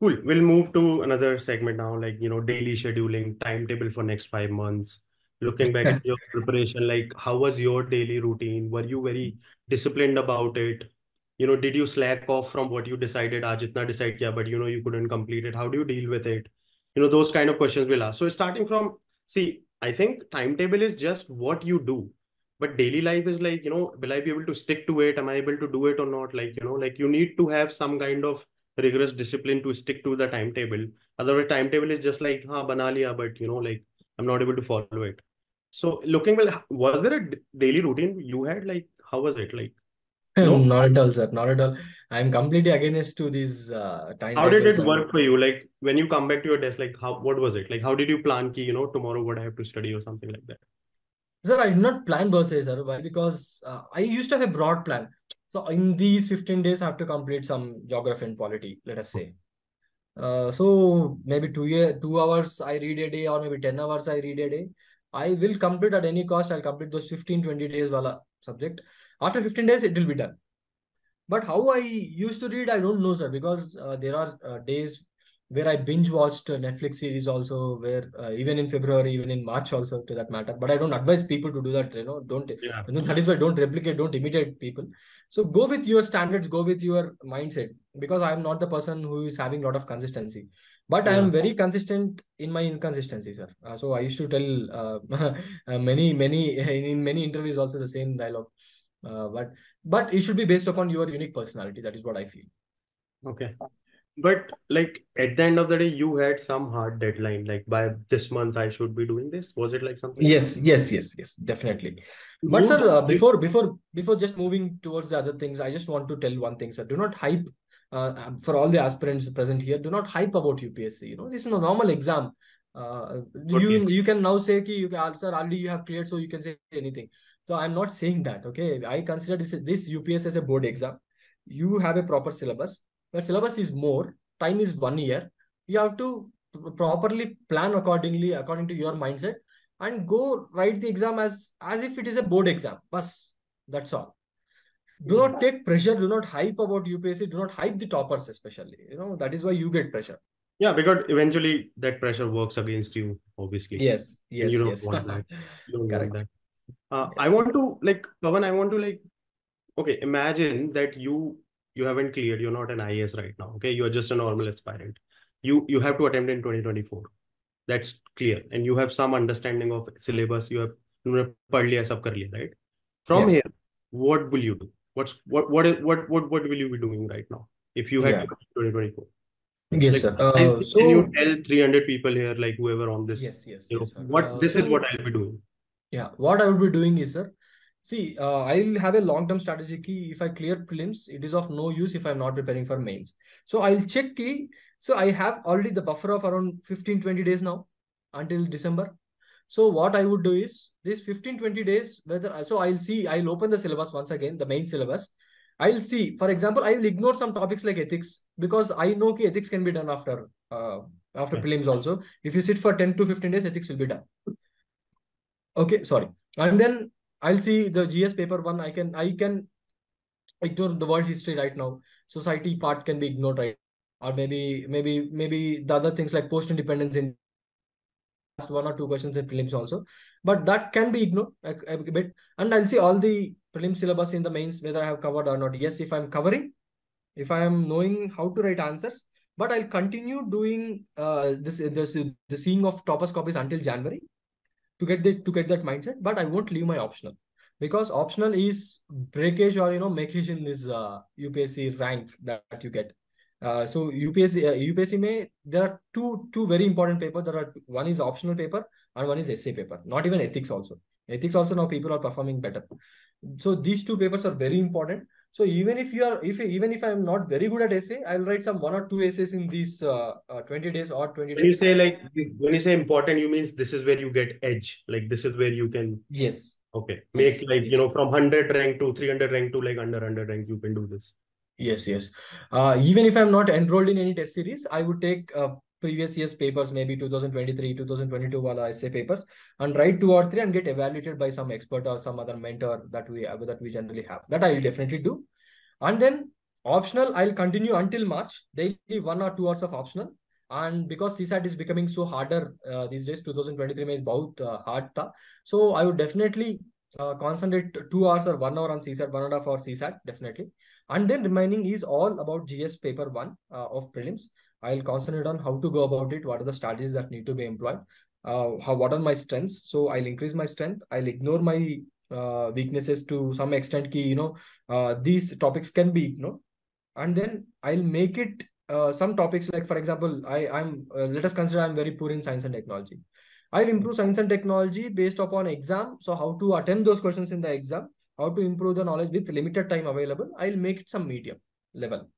Cool. We'll move to another segment now, like, you know, daily scheduling, timetable for next five months. Looking back at your preparation, like, how was your daily routine? Were you very disciplined about it? You know, did you slack off from what you decided? Aaj itna decide kiya, but, you know, you couldn't complete it. How do you deal with it? You know, those kind of questions we'll ask. So starting from, see, I think timetable is just what you do. But daily life is like, you know, will I be able to stick to it? Am I able to do it or not? Like, you know, like you need to have some kind of rigorous discipline to stick to the timetable. Otherwise, timetable is just like, ha, bana liya, but, you know, like, I'm not able to follow it. So looking, well, was there a daily routine you had? Like, how was it? Like, no? Not at all, sir. Not at all. I'm completely against to these uh, timetables. How did it work for you? Like, when you come back to your desk, like, how, what was it? Like, how did you plan ki, you know, tomorrow what I have to study or something like that? Sir, I did not plan per se, sir. Why? Because uh, I used to have a broad plan. So in these fifteen days, I have to complete some geography and polity, let us say. Uh, so maybe two year, two hours I read a day, or maybe ten hours I read a day. I will complete at any cost. I'll complete those fifteen, twenty days wala subject. After fifteen days, it will be done. But how I used to read, I don't know, sir, because uh, there are uh, days where I binge watched a Netflix series also, where uh, even in February, even in March also, to that matter. But I don't advise people to do that, you know, don't, yeah. And that is why don't replicate, don't imitate people. So go with your standards, go with your mindset, because I am not the person who is having a lot of consistency, but yeah. I am very consistent in my inconsistency, sir. Uh, so I used to tell uh, many, many, in many interviews also the same dialogue. Uh, but but it should be based upon your unique personality. That is what I feel. Okay. But like at the end of the day, you had some hard deadline, like by this month I should be doing this. Was it like something? Yes, yes, yes, yes, definitely. But sir, uh, before before before just moving towards the other things, I just want to tell one thing, sir. Do not hype uh, for all the aspirants present here. Do not hype about U P S C. You know, this is a normal exam. Uh, you you can now say ki you can, sir, already you have cleared, so you can say anything. So I'm not saying that. Okay, I consider this this U P S C as a board exam. You have a proper syllabus. But syllabus is more, time is one year. You have to properly plan accordingly, according to your mindset, and go write the exam as, as if it is a board exam. Bas, that's all. Do not take pressure. Do not hype about U P S C. Do not hype the toppers especially. You know, that is why you get pressure. Yeah, because eventually that pressure works against you, obviously. Yes, yes, you don't yes. Want that. You don't Correct. Want that. Uh, yes. I want to like, Pavan, I want to like, okay, imagine that you You haven't cleared, you're not an I A S right now. Okay, you're just a normal aspirant. You you have to attempt in twenty twenty-four. That's clear. And you have some understanding of syllabus. You have sab kar liya, right? From yeah. here, what will you do? What's what what what what what will you be doing right now if you had yeah. twenty twenty-four? Yes, like, sir. Uh, can so, you tell three hundred people here, like whoever on this? Yes, yes. You know, yes what uh, this so, is what I'll be doing. Yeah, what I will be doing is, sir. See, uh, I'll have a long-term strategy ki if I clear prelims, it is of no use if I'm not preparing for mains. So I'll check ki, so I have already the buffer of around fifteen to twenty days now until December. So what I would do is this fifteen to twenty days, whether so I'll see, I'll open the syllabus once again, the main syllabus. I'll see, for example, I'll ignore some topics like ethics because I know ki ethics can be done after, uh, after okay. prelims also. If you sit for ten to fifteen days, ethics will be done. Okay, sorry. And then I'll see the G S paper one. I can I can ignore the world history right now. Society part can be ignored, right? Or maybe maybe maybe the other things like post independence in last one or two questions in prelims also. But that can be ignored a, a bit. And I'll see all the prelim syllabus in the mains whether I have covered or not. Yes, if I'm covering, if I am knowing how to write answers. But I'll continue doing uh, this this the seeing of toppers copies until January. To get the, to get that mindset, but I won't leave my optional because optional is breakage or, you know, makage in this uh, U P S C rank that, that you get. Uh, so U P S C, uh, U P S C may, there are two, two very important papers. There are one is optional paper and one is essay paper, not even ethics also. Ethics also now people are performing better. So these two papers are very important. So even if you are, if even if I'm not very good at essay, I'll write some one or two essays in these uh, uh, twenty days or twenty days. When you say like, when you say important, you means this is where you get edge. Like this is where you can. Yes. Okay. Make yes. like, you know, from one hundred rank to three hundred rank to like under one hundred rank, you can do this. Yes. Yes. Uh, even if I'm not enrolled in any test series, I would take uh, previous year's papers, maybe two thousand twenty-three, two thousand twenty-two wala essay papers and write two or three and get evaluated by some expert or some other mentor that we that we generally have. That I will definitely do. And then optional, I'll continue until March, daily one or two hours of optional. And because C SAT is becoming so harder uh, these days, two thousand twenty-three mein bahut uh, hard tha. So I would definitely uh, concentrate two hours or one hour on C SAT, one and a half hour C SAT, definitely. And then remaining is all about G S paper one uh, of prelims. I'll concentrate on how to go about it. What are the strategies that need to be employed? Uh, how, what are my strengths? So I'll increase my strength. I'll ignore my uh, weaknesses to some extent. Ki, you know, uh, these topics can be ignored. And then I'll make it uh, some topics like, for example, I, I'm uh, let us consider I'm very poor in science and technology. I'll improve science and technology based upon exam. So how to attempt those questions in the exam, how to improve the knowledge with limited time available. I'll make it some medium level.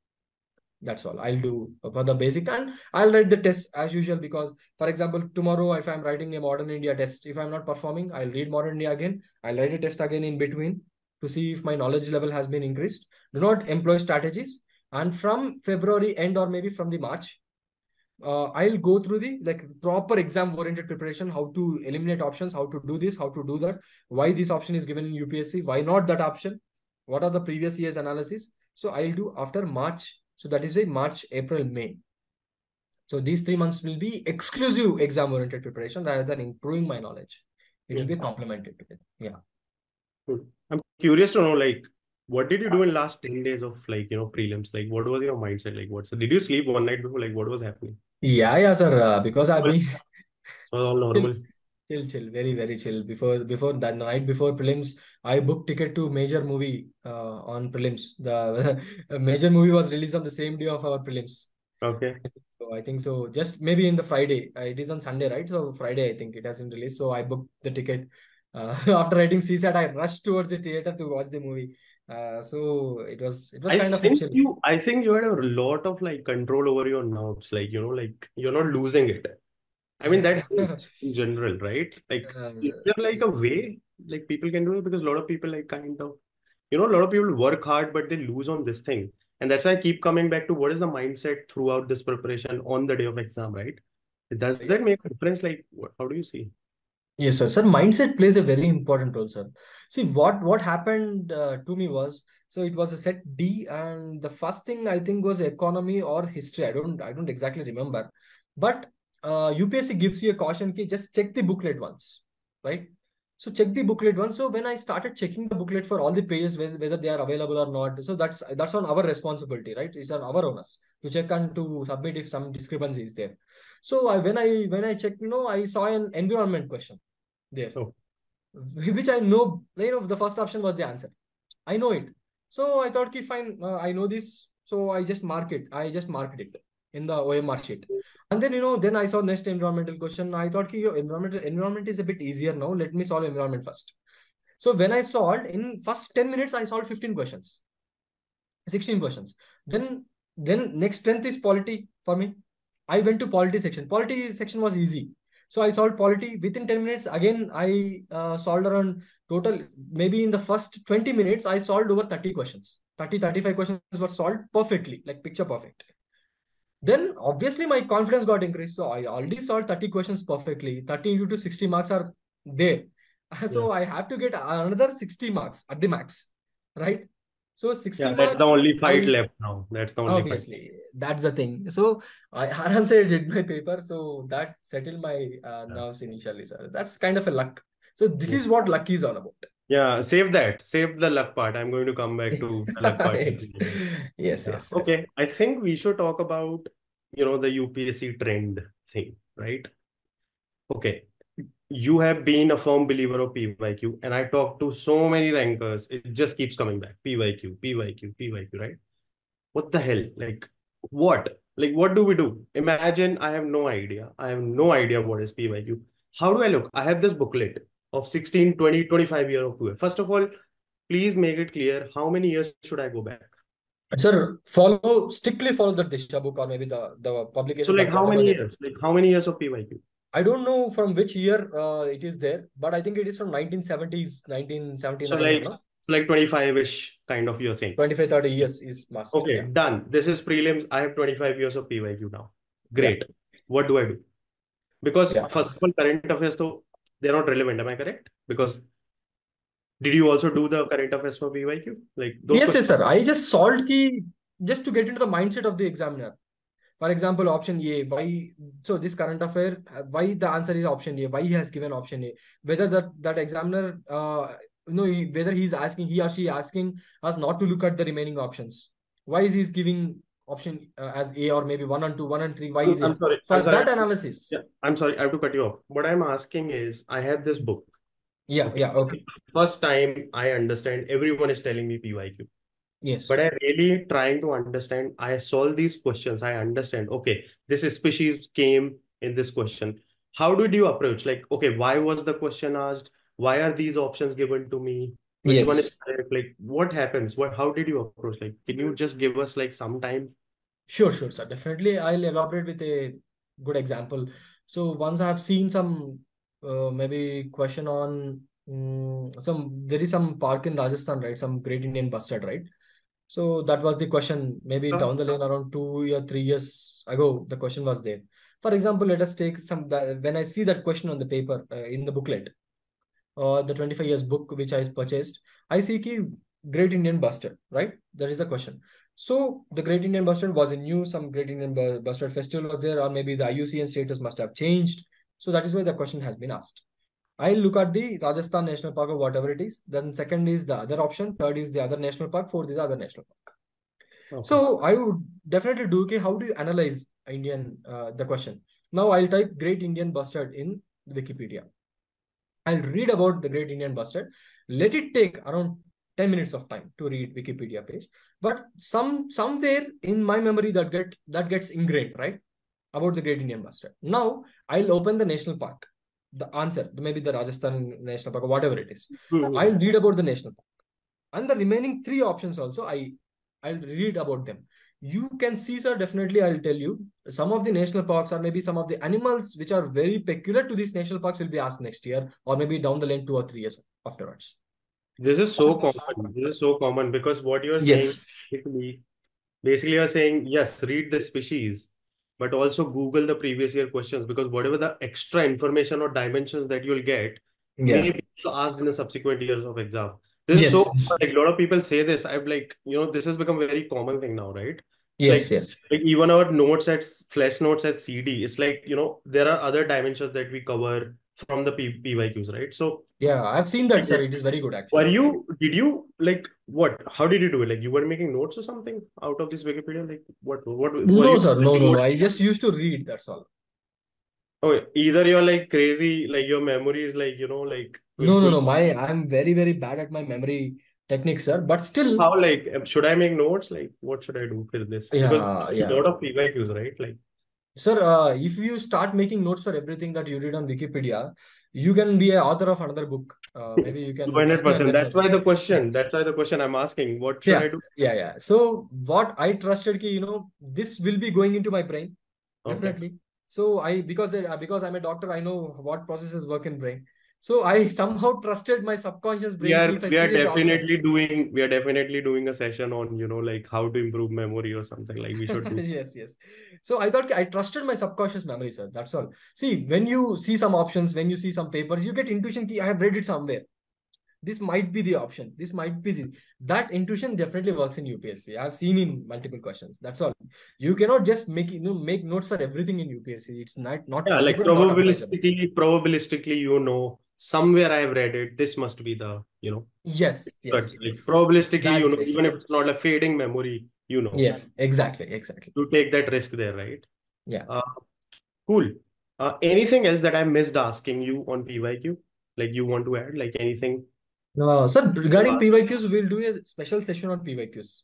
That's all I'll do for the basic, and I'll write the test as usual because, for example, tomorrow if I'm writing a modern India test, if I'm not performing, I'll read modern India again. I'll write a test again in between to see if my knowledge level has been increased. Do not employ strategies. And from February end or maybe from the March, uh, I'll go through the like proper exam oriented preparation, how to eliminate options, how to do this, how to do that, why this option is given in U P S C, why not that option. What are the previous year's analysis? So I'll do after March. So that is a March, April, May. So these three months will be exclusive exam-oriented preparation rather than improving my knowledge. It yeah. will be complemented together. Yeah. Good. I'm curious to know, like, what did you do in last ten days of, like, you know, prelims? Like, what was your mindset? Like, what's, did you sleep one night before? Like, what was happening? Yeah, yeah, sir. Uh, because I mean, so all normal. Chill, chill, very, very chill. Before, before that night before prelims, I booked ticket to major movie uh, on prelims. The major movie was released on the same day of our prelims. Okay. So I think so. Just maybe in the Friday. Uh, it is on Sunday, right? So Friday, I think it hasn't released. So I booked the ticket. Uh, after writing C SAT, I rushed towards the theater to watch the movie. Uh, so it was, it was I kind of think you, I think you had a lot of like control over your nerves. Like, you know, like you're not losing it. I mean, that helps in general, right? Like, uh, is there like a way like people can do it? Because a lot of people like kind of, you know, a lot of people work hard, but they lose on this thing. And that's why I keep coming back to what is the mindset throughout this preparation on the day of exam, right? Does that make a difference? Like, what, how do you see? Yes, sir. Sir, mindset plays a very important role, sir. See, what, what happened uh, to me was, so it was a set D and the first thing I think was economy or history. I don't, I don't exactly remember, but Uh, U P S C gives you a caution ki just check the booklet once, right? So check the booklet once. So when I started checking the booklet for all the pages, whether, whether they are available or not, so that's that's on our responsibility, right? It's on our onus to check and to submit if some discrepancy is there. So I when I when I checked, you know, I saw an environment question there, oh. which I know, you know, the first option was the answer. I know it. So I thought ki fine, uh, I know this. So I just mark it. I just marked it in the O M R sheet. And then, you know, then I saw next environmental question. I thought, ki, yo, environmental environment is a bit easier now. Let me solve environment first. So when I solved, in first ten minutes, I solved fifteen questions, sixteen questions. Then, then next tenth is polity for me. I went to polity section. Polity section was easy. So I solved polity within ten minutes. Again, I uh, solved around total, maybe in the first twenty minutes, I solved over thirty questions. thirty, thirty-five questions were solved perfectly, like picture perfect. Then obviously my confidence got increased. So I already solved thirty questions perfectly. thirty to sixty marks are there. So yeah. I have to get another sixty marks at the max, right? So sixty yeah, that's marks. That's the only fight I, left now. That's the only obviously, fight. That's the thing. So I haven't said I did my paper. So that settled my uh, nerves initially. So that's kind of a luck. So this yeah. is what luck is all about. Yeah, save that. Save the luck part. I'm going to come back to the luck part. yes, yeah. yes, yes. Okay. I think we should talk about, you know, the U P S C trend thing, right? Okay. You have been a firm believer of P Y Q, and I talked to so many rankers. It just keeps coming back. P Y Q, P Y Q, P Y Q, right? What the hell? Like, what? Like, what do we do? Imagine I have no idea. I have no idea what is P Y Q. How do I look? I have this booklet of sixteen, twenty, twenty-five year of two. First of all, please make it clear how many years should I go back? Sir, follow, strictly follow the Disha book or maybe the, the publication. So like how many years? Like how many years of P Y Q? I don't know from which year uh, it is there, but I think it is from nineteen seventies, nineteen seventy-nine. So like, so like twenty-five-ish kind of you're saying. twenty-five, thirty years is must. Okay, yeah. Done. This is prelims. I have twenty-five years of P Y Q now. Great. Yeah. What do I do? Because yeah. first of all, current affairs though, they're not relevant. Am I correct? Because did you also do the current affairs for P Y Q? Like those yes, yes, sir. I just solved ki just to get into the mindset of the examiner. For example, option A, why? So this current affair, why the answer is option A? Why he has given option A? Whether that that examiner, uh, you know, he, whether he's asking he or she asking us not to look at the remaining options. Why is he giving option uh, as A or maybe one and two, one and three? Why is I'm sorry. For I'm sorry. that analysis? Yeah, I'm sorry, I have to cut you off. What I'm asking is, I have this book. Yeah, okay. yeah, okay. First time I understand, everyone is telling me P Y Q. Yes. But I really trying to understand, I solve these questions, I understand, okay, this species came in this question. How did you approach? Like, okay, why was the question asked? Why are these options given to me? Which yes. one is correct? Like, what happens? What, how did you approach? Like, can you just give us like some time? Sure, sure, sir. Definitely. I'll elaborate with a good example. So once I have seen some, uh, maybe question on, um, some, there is some park in Rajasthan, right? Some Great Indian Bustard, right? So that was the question, maybe uh-huh. down the lane around two or three years ago, the question was there. For example, let us take some, when I see that question on the paper, uh, in the booklet, Uh, the twenty-five years book which I purchased, I see ki Great Indian Bustard, right? That is the question. So the Great Indian Bustard was in news. Some Great Indian Bustard festival was there, or maybe the I U C N status must have changed. So that is why the question has been asked. I'll look at the Rajasthan National Park or whatever it is. Then second is the other option. Third is the other national park. Fourth is the other national park. Okay. So I would definitely do, okay, how do you analyze Indian, uh, the question? Now I'll type Great Indian Bustard in Wikipedia. I'll read about the Great Indian Bustard. Let it take around ten minutes of time to read Wikipedia page. But some somewhere in my memory that, get, that gets ingrained, right? About the Great Indian Bustard. Now I'll open the national park. The answer, maybe the Rajasthan National Park or whatever it is. Mm-hmm. I'll read about the national park. And the remaining three options also, I, I'll read about them. You can see, sir, definitely I'll tell you, some of the national parks or maybe some of the animals which are very peculiar to these national parks will be asked next year or maybe down the lane two or three years afterwards. This is so common. This is so common because what you're saying, yes. basically, basically you're saying, yes, read the species, but also Google the previous year questions, because whatever the extra information or dimensions that you'll get, yeah. may be asked in the subsequent years of exam. This yes. is so, like a lot of people say this, I'm like, you know, this has become a very common thing now, right? Yes, like, yes. Like even our notes at, flash notes at C D, it's like, you know, there are other dimensions that we cover from the P Y Qs, right? So yeah, I've seen that, sir. It is very good, actually. Were you, did you, like, what, how did you do it? Like, you were making notes or something out of this Wikipedia? Like, what, what? No, sir, no, no, I just used to read, that's all. Okay, either you're like crazy, like your memory is like, you know, like... No, no, no, my, I'm very, very bad at my memory techniques, sir, but still... How, like, should I make notes? Like, what should I do for this? Yeah, because yeah. a lot of P Y Qs, right? Like... Sir, uh, if you start making notes for everything that you read on Wikipedia, you can be an author of another book. Uh, maybe you can... one hundred percent. That's why the question, that's why the question I'm asking, what should yeah. I do? Yeah, yeah. So what I trusted, ki, you know, this will be going into my brain, okay. definitely. So I, because, because I'm a doctor, I know what processes work in brain. So I somehow trusted my subconscious brain. We are, if I we are definitely doing, we are definitely doing a session on, you know, like how to improve memory or something, like we should do. Yes, yes. So I thought I trusted my subconscious memory, sir. That's all. See, when you see some options, when you see some papers, you get intuition. I have read it somewhere. This might be the option. This might be the, that intuition definitely works in U P S C. I've seen in multiple questions. That's all. You cannot just make, you know, make notes for everything in U P S C. It's not, not yeah, like probabilistically, probabilistically, you know, somewhere I've read it, this must be the, you know. Yes, yes. Like, probabilistically, that you know, is. Even if it's not a fading memory, you know. Yes, exactly, exactly. You take that risk there, right? Yeah. Uh, cool. Uh, anything else that I missed asking you on P Y Q? Like you want to add, like anything? No, sir, regarding P Y Qs, we'll do a special session on P Y Qs.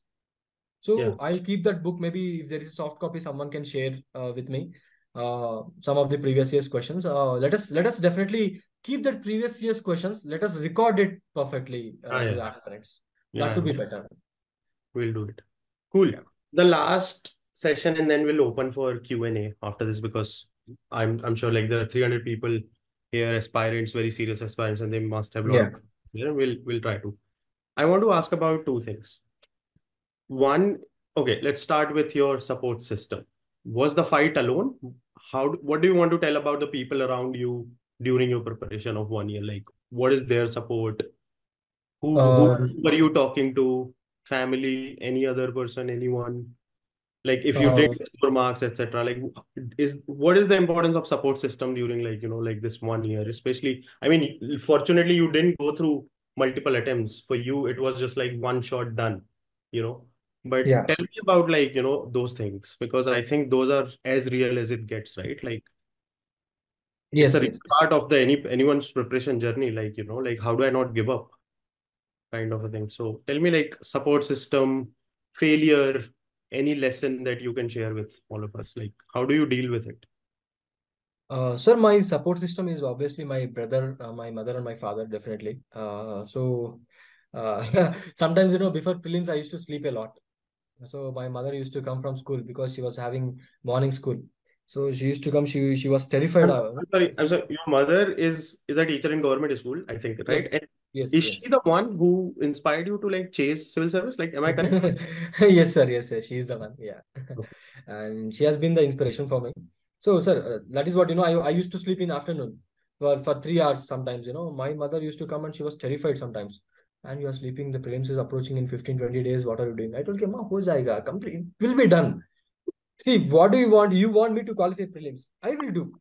So yeah. I'll keep that book. Maybe if there is a soft copy, someone can share uh, with me. Uh, some of the previous year's questions. Uh, let us let us definitely keep that previous year's questions. Let us record it perfectly. Uh, ah, yeah. yeah, that would be yeah. better. We'll do it. Cool. Yeah. The last session, and then we'll open for Q and A after this, because I'm I'm sure like there are three hundred people here, aspirants, very serious aspirants, and they must have learned. Yeah. Yeah, we'll we'll try to. I want to ask about two things. One, okay, let's start with your support system. Was the fight alone? How? What do you want to tell about the people around you during your preparation of one year? Like, what is their support? Who, uh, who were you talking to? Family? Any other person? Anyone? Like, if you uh, did your marks, et cetera. Like, is what is the importance of support system during, like, you know, like this one year? Especially, I mean, fortunately, you didn't go through multiple attempts. For you, it was just like one shot done. You know. But yeah. tell me about, like, you know, those things, because I think those are as real as it gets, right? Like, yes, it's a yes. part of the any anyone's preparation journey, like, you know, like, how do I not give up kind of a thing. So tell me, like, support system, failure, any lesson that you can share with all of us, like, how do you deal with it? Uh, sir, my support system is obviously my brother, uh, my mother and my father, definitely. Uh, so uh, sometimes, you know, before prelims, I used to sleep a lot. So my mother used to come from school because she was having morning school. So she used to come. She she was terrified. I'm, of, I'm sorry. I'm sorry. Your mother is is a teacher in government school, I think, right? Yes. And yes is yes. she the one who inspired you to, like, chase civil service? Like, am I correct? Yes, sir. Yes, sir. She is the one. Yeah, and she has been the inspiration for me. So, sir, uh, that is what, you know. I I used to sleep in afternoon for for three hours sometimes. You know, my mother used to come and she was terrified sometimes. and you are sleeping, the prelims is approaching in fifteen, twenty days, what are you doing? I told him, ho jayega, complete, will be done. See, what do you want? You want me to qualify prelims? I will do.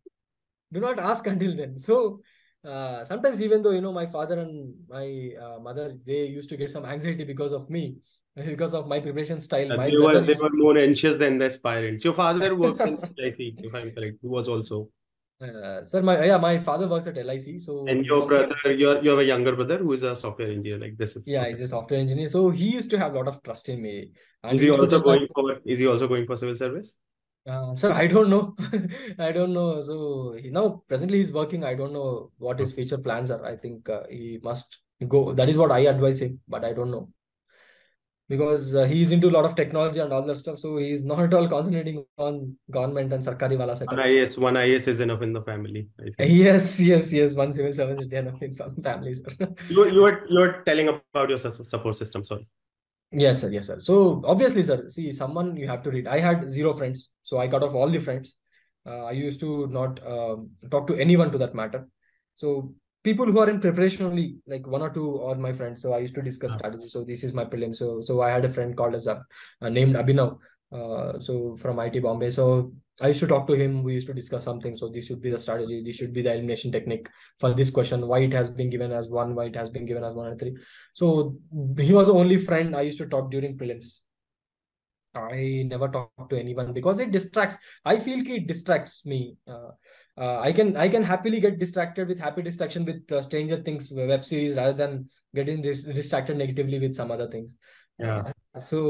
Do not ask until then. So, uh, sometimes even though, you know, my father and my uh, mother, they used to get some anxiety because of me, because of my preparation style. My they were, they were more anxious than the aspirants. Your father worked in L I C, if I'm correct. He was also. Uh, sir, my yeah, my father works at L I C. So and your brother, your you have a younger brother who is a software engineer. Like this is yeah, he's a software engineer. So he used to have a lot of trust in me. And is he, he also going like, for? Is he also going for civil service? Uh, sir, I don't know. I don't know. So he, now presently he's working. I don't know what his future plans are. I think uh, he must go. That is what I advise him. But I don't know. Because uh, he's into a lot of technology and all that stuff. So he's not at all concentrating on government and Sarkari Wala Sarkari. One I A S, one I A S is enough in the family. I think. Yes, yes, yes. One civil service is enough in the family, sir. You, you, were, you were telling about your support system, sorry. Yes, sir. Yes, sir. So obviously, sir, see, someone you have to read. I had zero friends. So I cut off all the friends. Uh, I used to not uh, talk to anyone to that matter. So people who are in preparation only, like one or two are my friends. So I used to discuss strategy. So this is my prelim. So so I had a friend called as uh, named Abhinav. Uh, so from I I T Bombay. So I used to talk to him. We used to discuss something. So this should be the strategy. This should be the elimination technique for this question. Why it has been given as one? Why it has been given as one and three? So he was the only friend I used to talk during prelims. I never talk to anyone because it distracts. I feel it distracts me. Uh, Uh, I can I can happily get distracted with happy distraction with uh, Stranger Things web series rather than getting dis distracted negatively with some other things. Yeah. Uh, so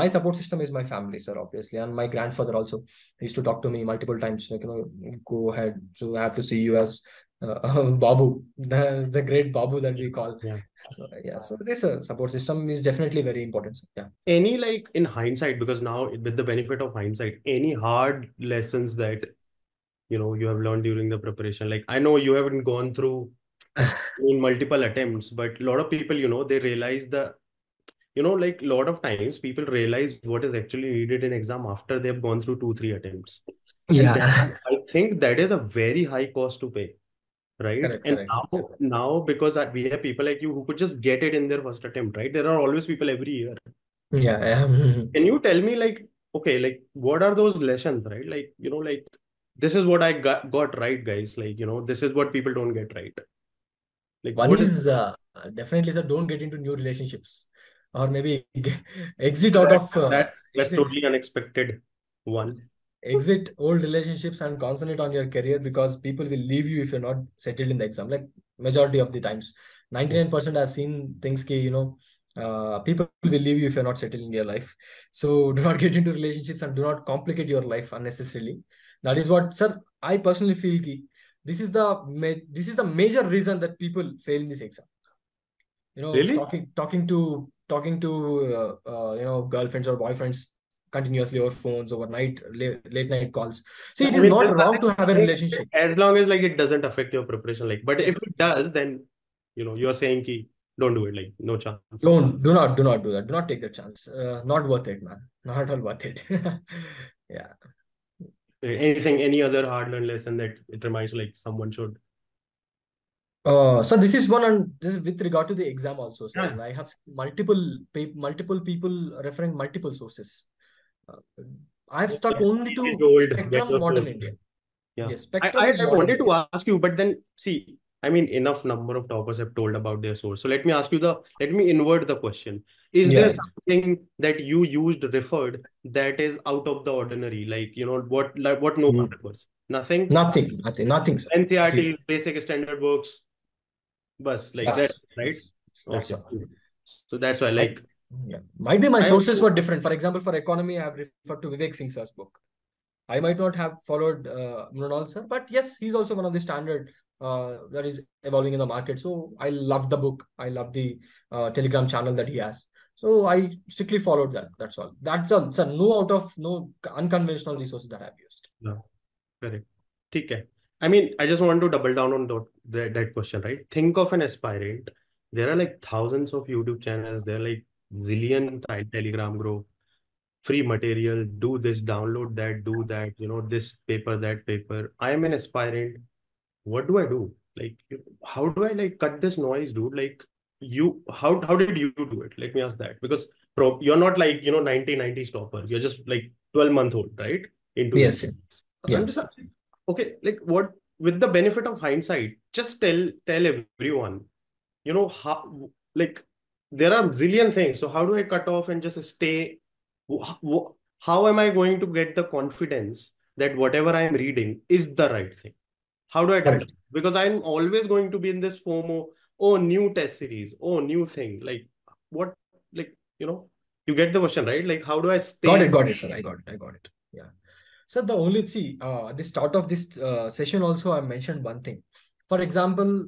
my support system is my family, sir, obviously, and my grandfather also used to talk to me multiple times. Like, you know, go ahead. So I have to see you as uh, Babu, the the great Babu that we call. Yeah. So yeah. So this uh, support system is definitely very important, sir. Yeah. Any like in hindsight, because now with the benefit of hindsight, any hard lessons that you know, you have learned during the preparation? Like, I know you haven't gone through in multiple attempts, but a lot of people, you know, they realize the, you know, like a lot of times people realize what is actually needed in exam after they've gone through two, three attempts. Yeah. That, I think that is a very high cost to pay. Right. Correct, and correct. Now, now, because we have people like you who could just get it in their first attempt, right? There are always people every year. Yeah. yeah. Can you tell me like, okay, like what are those lessons, right? Like, you know, like, this is what I got, got right, guys. Like, you know, this is what people don't get right. Like, one is, is uh, definitely, sir, don't get into new relationships or maybe get, exit out of. Uh, that's that's exit, totally unexpected one. Exit old relationships and concentrate on your career, because people will leave you if you're not settled in the exam. Like, majority of the times, ninety-nine percent I've seen things, ki, you know, uh, people will leave you if you're not settled in your life. So do not get into relationships and do not complicate your life unnecessarily. That is what, sir, I personally feel ki, this is the this is the major reason that people fail in this exam. You know, really? talking talking to talking to uh, uh, you know, girlfriends or boyfriends continuously over phones, overnight, late, late night calls. See, it is I mean, not wrong to have a relationship as long as like it doesn't affect your preparation. Like, but yes. If it does, then you know you are saying ki don't do it. Like, no chance. Don't do not do not do that. Do not take the chance. Uh, not worth it, man. Not at all worth it. Yeah. Anything, any other hard-learned lesson that it reminds like someone should? Uh, so this is one, and this is with regard to the exam also. So yeah. I have multiple multiple people referring multiple sources. Uh, I have stuck yeah. only to old, Spectrum Modern India. Yeah. Yes, Spectrum I, I, I wanted to ask you, but then see, I mean, enough number of toppers have told about their source. So let me ask you the, let me invert the question. Is yeah. there something that you used referred that is out of the ordinary? Like, you know, what, like what no one refers? Nothing? Nothing, nothing, nothing. Sir. N C R T, See. basic standard books, bus, like yes. that, right? That's okay. all. So that's why, like. Yeah. Might be my I sources have... were different. For example, for economy, I have referred to Vivek Singh sir's book. I might not have followed uh, Mrinal sir, but yes, he's also one of the standard Uh, that is evolving in the market. So I love the book. I love the uh, Telegram channel that he has. So I strictly followed that. That's all. That's all. So no out of no unconventional resources that I've used. No, correct. Okay. I mean, I just want to double down on that, that, that question, right? Think of an aspirant. There are like thousands of YouTube channels. There are like zillion Telegram group, free material, do this, download that, do that, you know, this paper, that paper. I am an aspirant. What do I do? Like, how do I like cut this noise, dude? Like, you, how, how did you do it? Let me ask that, because pro, you're not like, you know, nineteen ninety stopper. You're just like twelve month old, right? Into yes. yes. Yeah. I'm just, okay. Like what, with the benefit of hindsight, just tell, tell everyone, you know, how, like there are a zillion things. So how do I cut off and just stay? How am I going to get the confidence that whatever I am reading is the right thing? How do I do it? Because I'm always going to be in this FOMO, oh, new test series, oh, new thing. Like what, like, you know, you get the question, right? Like, how do I stay? Got it, got it, sir. I got it. I got it. Yeah. So the only, see, uh, the start of this uh, session also, I mentioned one thing. For example,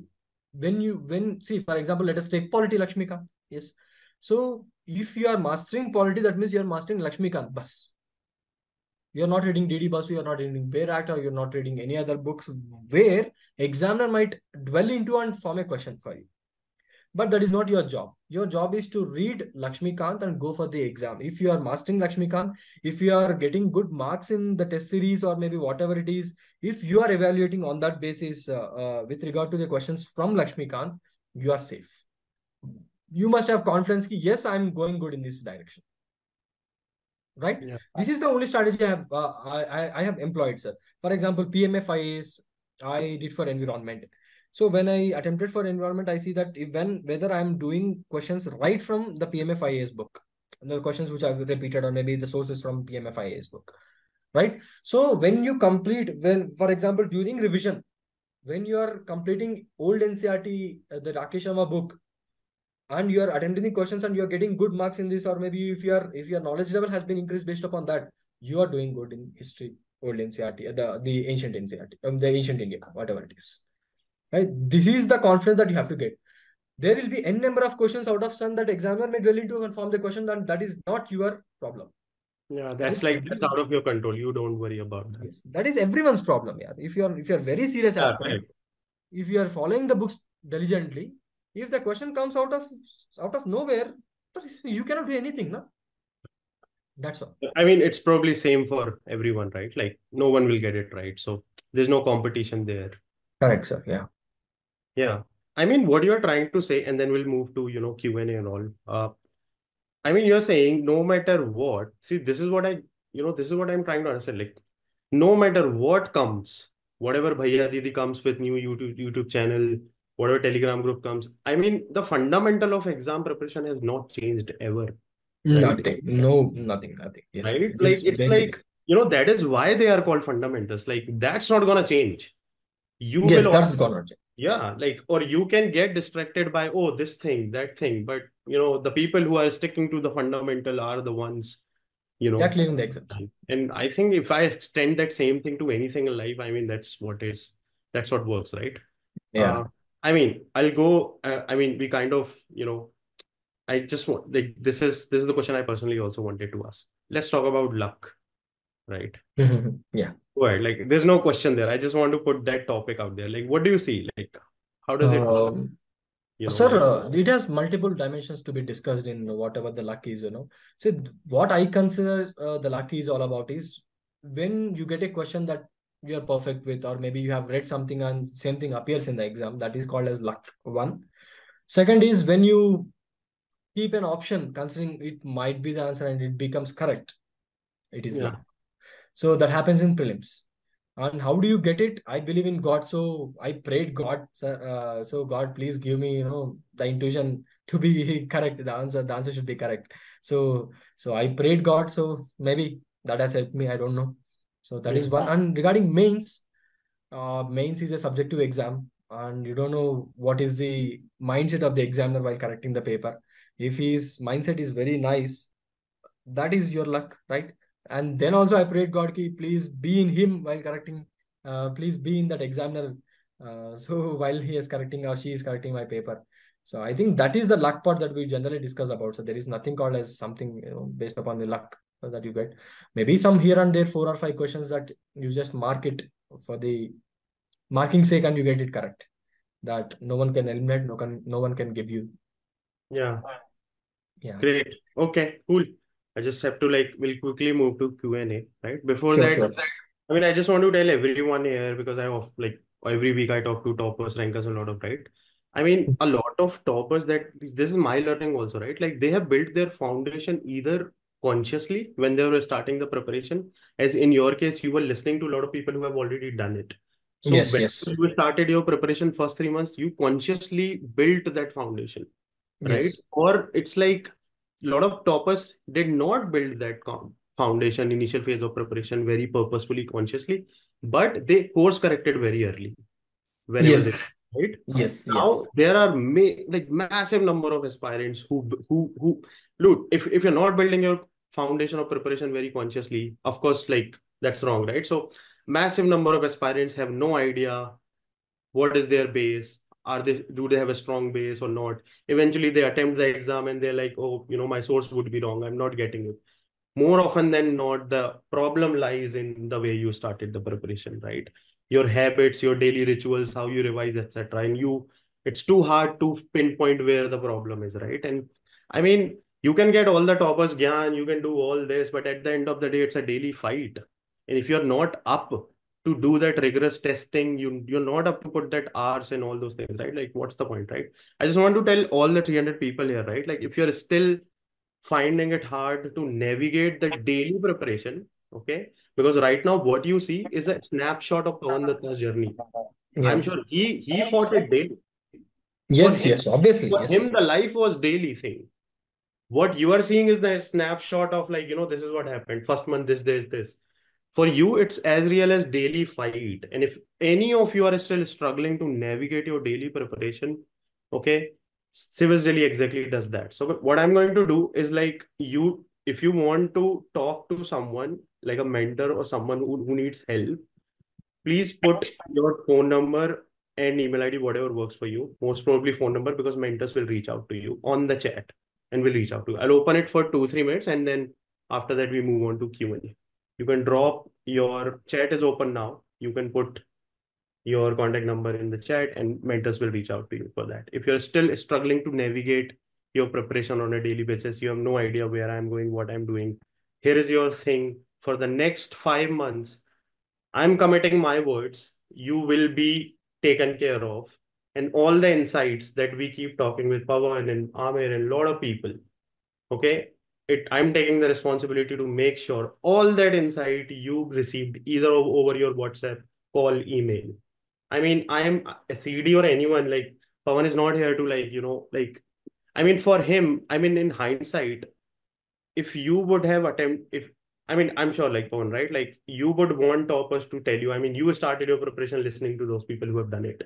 when you, when, see, for example, let us take polity, Lakshmikanth. Yes. So if you are mastering polity, that means you are mastering Lakshmikanth Bas. You're not reading D D Basu, you're not reading Baer Act, or you're not reading any other books where examiner might dwell into and form a question for you. But that is not your job. Your job is to read Lakshmikanth and go for the exam. If you are mastering Lakshmikanth, if you are getting good marks in the test series or maybe whatever it is, if you are evaluating on that basis uh, uh, with regard to the questions from Lakshmikanth, you are safe. You must have confidence that yes, I'm going good in this direction. Right? Yeah. This is the only strategy I have uh, I, I have employed, sir. For example, P M F I A S, I did for environment. So when I attempted for environment, I see that even whether I'm doing questions right from the P M F I A S book, the questions which I've repeated or maybe the sources from P M F I A S book, right? So when you complete, when, for example, during revision, when you are completing old N C R T, uh, the Rakesh Sharma book, and you are attempting the questions and you are getting good marks in this, or maybe if you are, if your knowledge level has been increased based upon that, you are doing good in history, old N C R T, the, the ancient N C R T, um, the ancient India, whatever it is. Right? This is the confidence that you have to get. There will be n number of questions out of sun that examiner may dwell into and form the question, and that is not your problem. Yeah, that's right? Like that's out of your control. You don't worry about that. Yes, that is everyone's problem. Yeah, if you are if you are very serious, yeah, as right. point, if you are following the books diligently, if the question comes out of out of nowhere, you cannot do anything, no? That's all. I mean, it's probably same for everyone, right? Like no one will get it right, so there's no competition there. Correct, sir. Yeah. Yeah, I mean, what you're trying to say, and then we'll move to, you know, Q and A and all. Uh, I mean, you're saying no matter what, see, this is what I, you know, this is what I'm trying to understand. Like, no matter what comes, whatever Bhaiya Didi comes with new YouTube, YouTube channel, whatever Telegram group comes, I mean, the fundamental of exam preparation has not changed ever. Right? Nothing. No, nothing, nothing. Yes. Right? Like, it's, it's like, you know, that is why they are called fundamentals. Like, that's not going to change. You yes, will that's going to change. Yeah, like, or you can get distracted by, oh, this thing, that thing. But, you know, the people who are sticking to the fundamental are the ones, you know. Exactly, in the exception. And I think if I extend that same thing to anything in life, I mean, that's what is, that's what works, right? Yeah. Uh, I mean, I'll go, uh, I mean, we kind of, you know, I just want, like, this is, this is the question I personally also wanted to ask. Let's talk about luck, right? Yeah. Well, like there's no question there. I just want to put that topic out there. Like, what do you see? Like, how does it work? Um, you know, sir, uh, it has multiple dimensions to be discussed in whatever the luck is, you know. See, what I consider uh, the luck is all about is when you get a question that you're perfect with, or maybe you have read something and same thing appears in the exam, that is called as luck one. Second is when you keep an option considering it might be the answer and it becomes correct. It is yeah. luck. So that happens in prelims. And how do you get it? I believe in God. So I prayed God. Uh, so God, please give me, you know, the intuition to be correct. The answer, the answer should be correct. So, so I prayed God. So maybe that has helped me. I don't know. So that is one. And regarding mains, uh, mains is a subjective exam. And you don't know what is the mindset of the examiner while correcting the paper. If his mindset is very nice, that is your luck, right? And then also I prayed God, ki, please be in him while correcting, uh, please be in that examiner. Uh, so while he is correcting or she is correcting my paper. So I think that is the luck part that we generally discuss about. So there is nothing called as something, you know, based upon the luck that you get. Maybe some here and there, four or five questions that you just mark it for the marking sake and you get it correct. That no one can eliminate, no, can, no one can give you. Yeah. Yeah. Great. Okay, cool. I just have to like, we'll quickly move to Q and A, right? Before sure, that, sure. I mean, I just want to tell everyone here because I have like every week I talk to toppers, rankers, a lot of, right? I mean, a lot of toppers that, this is my learning also, right? Like they have built their foundation either consciously when they were starting the preparation, as in your case, you were listening to a lot of people who have already done it. So yes, when yes. you started your preparation first three months, you consciously built that foundation, right? Yes. Or it's like a lot of toppers did not build that foundation, initial phase of preparation, very purposefully, consciously, but they course corrected very early. Whenever yes. They Right? Yes. Now yes. there are ma like massive number of aspirants who who who look. If if you're not building your foundation of preparation very consciously, of course, like that's wrong, right? So massive number of aspirants have no idea what is their base. Are they do they have a strong base or not? Eventually, they attempt the exam and they're like, oh, you know, my source would be wrong. I'm not getting it. More often than not, the problem lies in the way you started the preparation, right? Your habits, your daily rituals, how you revise, et cetera. And you, it's too hard to pinpoint where the problem is, right? And I mean, you can get all the toppers, gyan, you can do all this, but at the end of the day, it's a daily fight. And if you're not up to do that rigorous testing, you, you're not up to put that hours and all those things, right? Like, what's the point, right? I just want to tell all the three hundred people here, right? Like, if you're still finding it hard to navigate the daily preparation, okay, because right now what you see is a snapshot of Pawan Datta's journey. Yeah. I'm sure he he fought it daily. Yes, for yes, him, obviously. For yes. him, the life was daily thing. What you are seeing is the snapshot of like, you know, this is what happened. First month, this, this, this. For you, it's as real as daily fight. And if any of you are still struggling to navigate your daily preparation, okay, Civilsdaily exactly does that. So what I'm going to do is like you, if you want to talk to someone like a mentor or someone who, who needs help, please put your phone number and email I D, whatever works for you. Most probably phone number, because mentors will reach out to you on the chat and will reach out to you. I'll open it for two, three minutes. And then after that, we move on to Q and A. You can drop your chat is open now. You can put your contact number in the chat and mentors will reach out to you for that. If you're still struggling to navigate your preparation on a daily basis, you have no idea where I'm going, what I'm doing. Here is your thing. For the next five months, I'm committing my words. You will be taken care of. And all the insights that we keep talking with Pawan and Amir and a lot of people, okay? It, I'm taking the responsibility to make sure all that insight you received either over your WhatsApp, call, email. I mean, I am a C D or anyone, like Pawan is not here to like, you know, like, I mean, for him, I mean, in hindsight, if you would have attempt, if, I mean, I'm sure like Pawan, right? Like you would want toppers to tell you, I mean, you started your preparation listening to those people who have done it.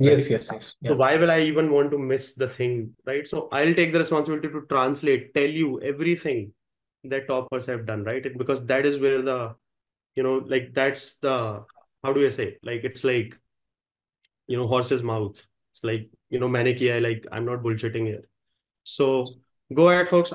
Yes, right? yes, yes. Yeah. So why will I even want to miss the thing, right? So I'll take the responsibility to translate, tell you everything that toppers have done, right? It, because that is where the, you know, like that's the, how do I say? Like, it's like, you know, horse's mouth. It's like, you know, maine kiya hai, like, I'm not bullshitting here. So go ahead, folks.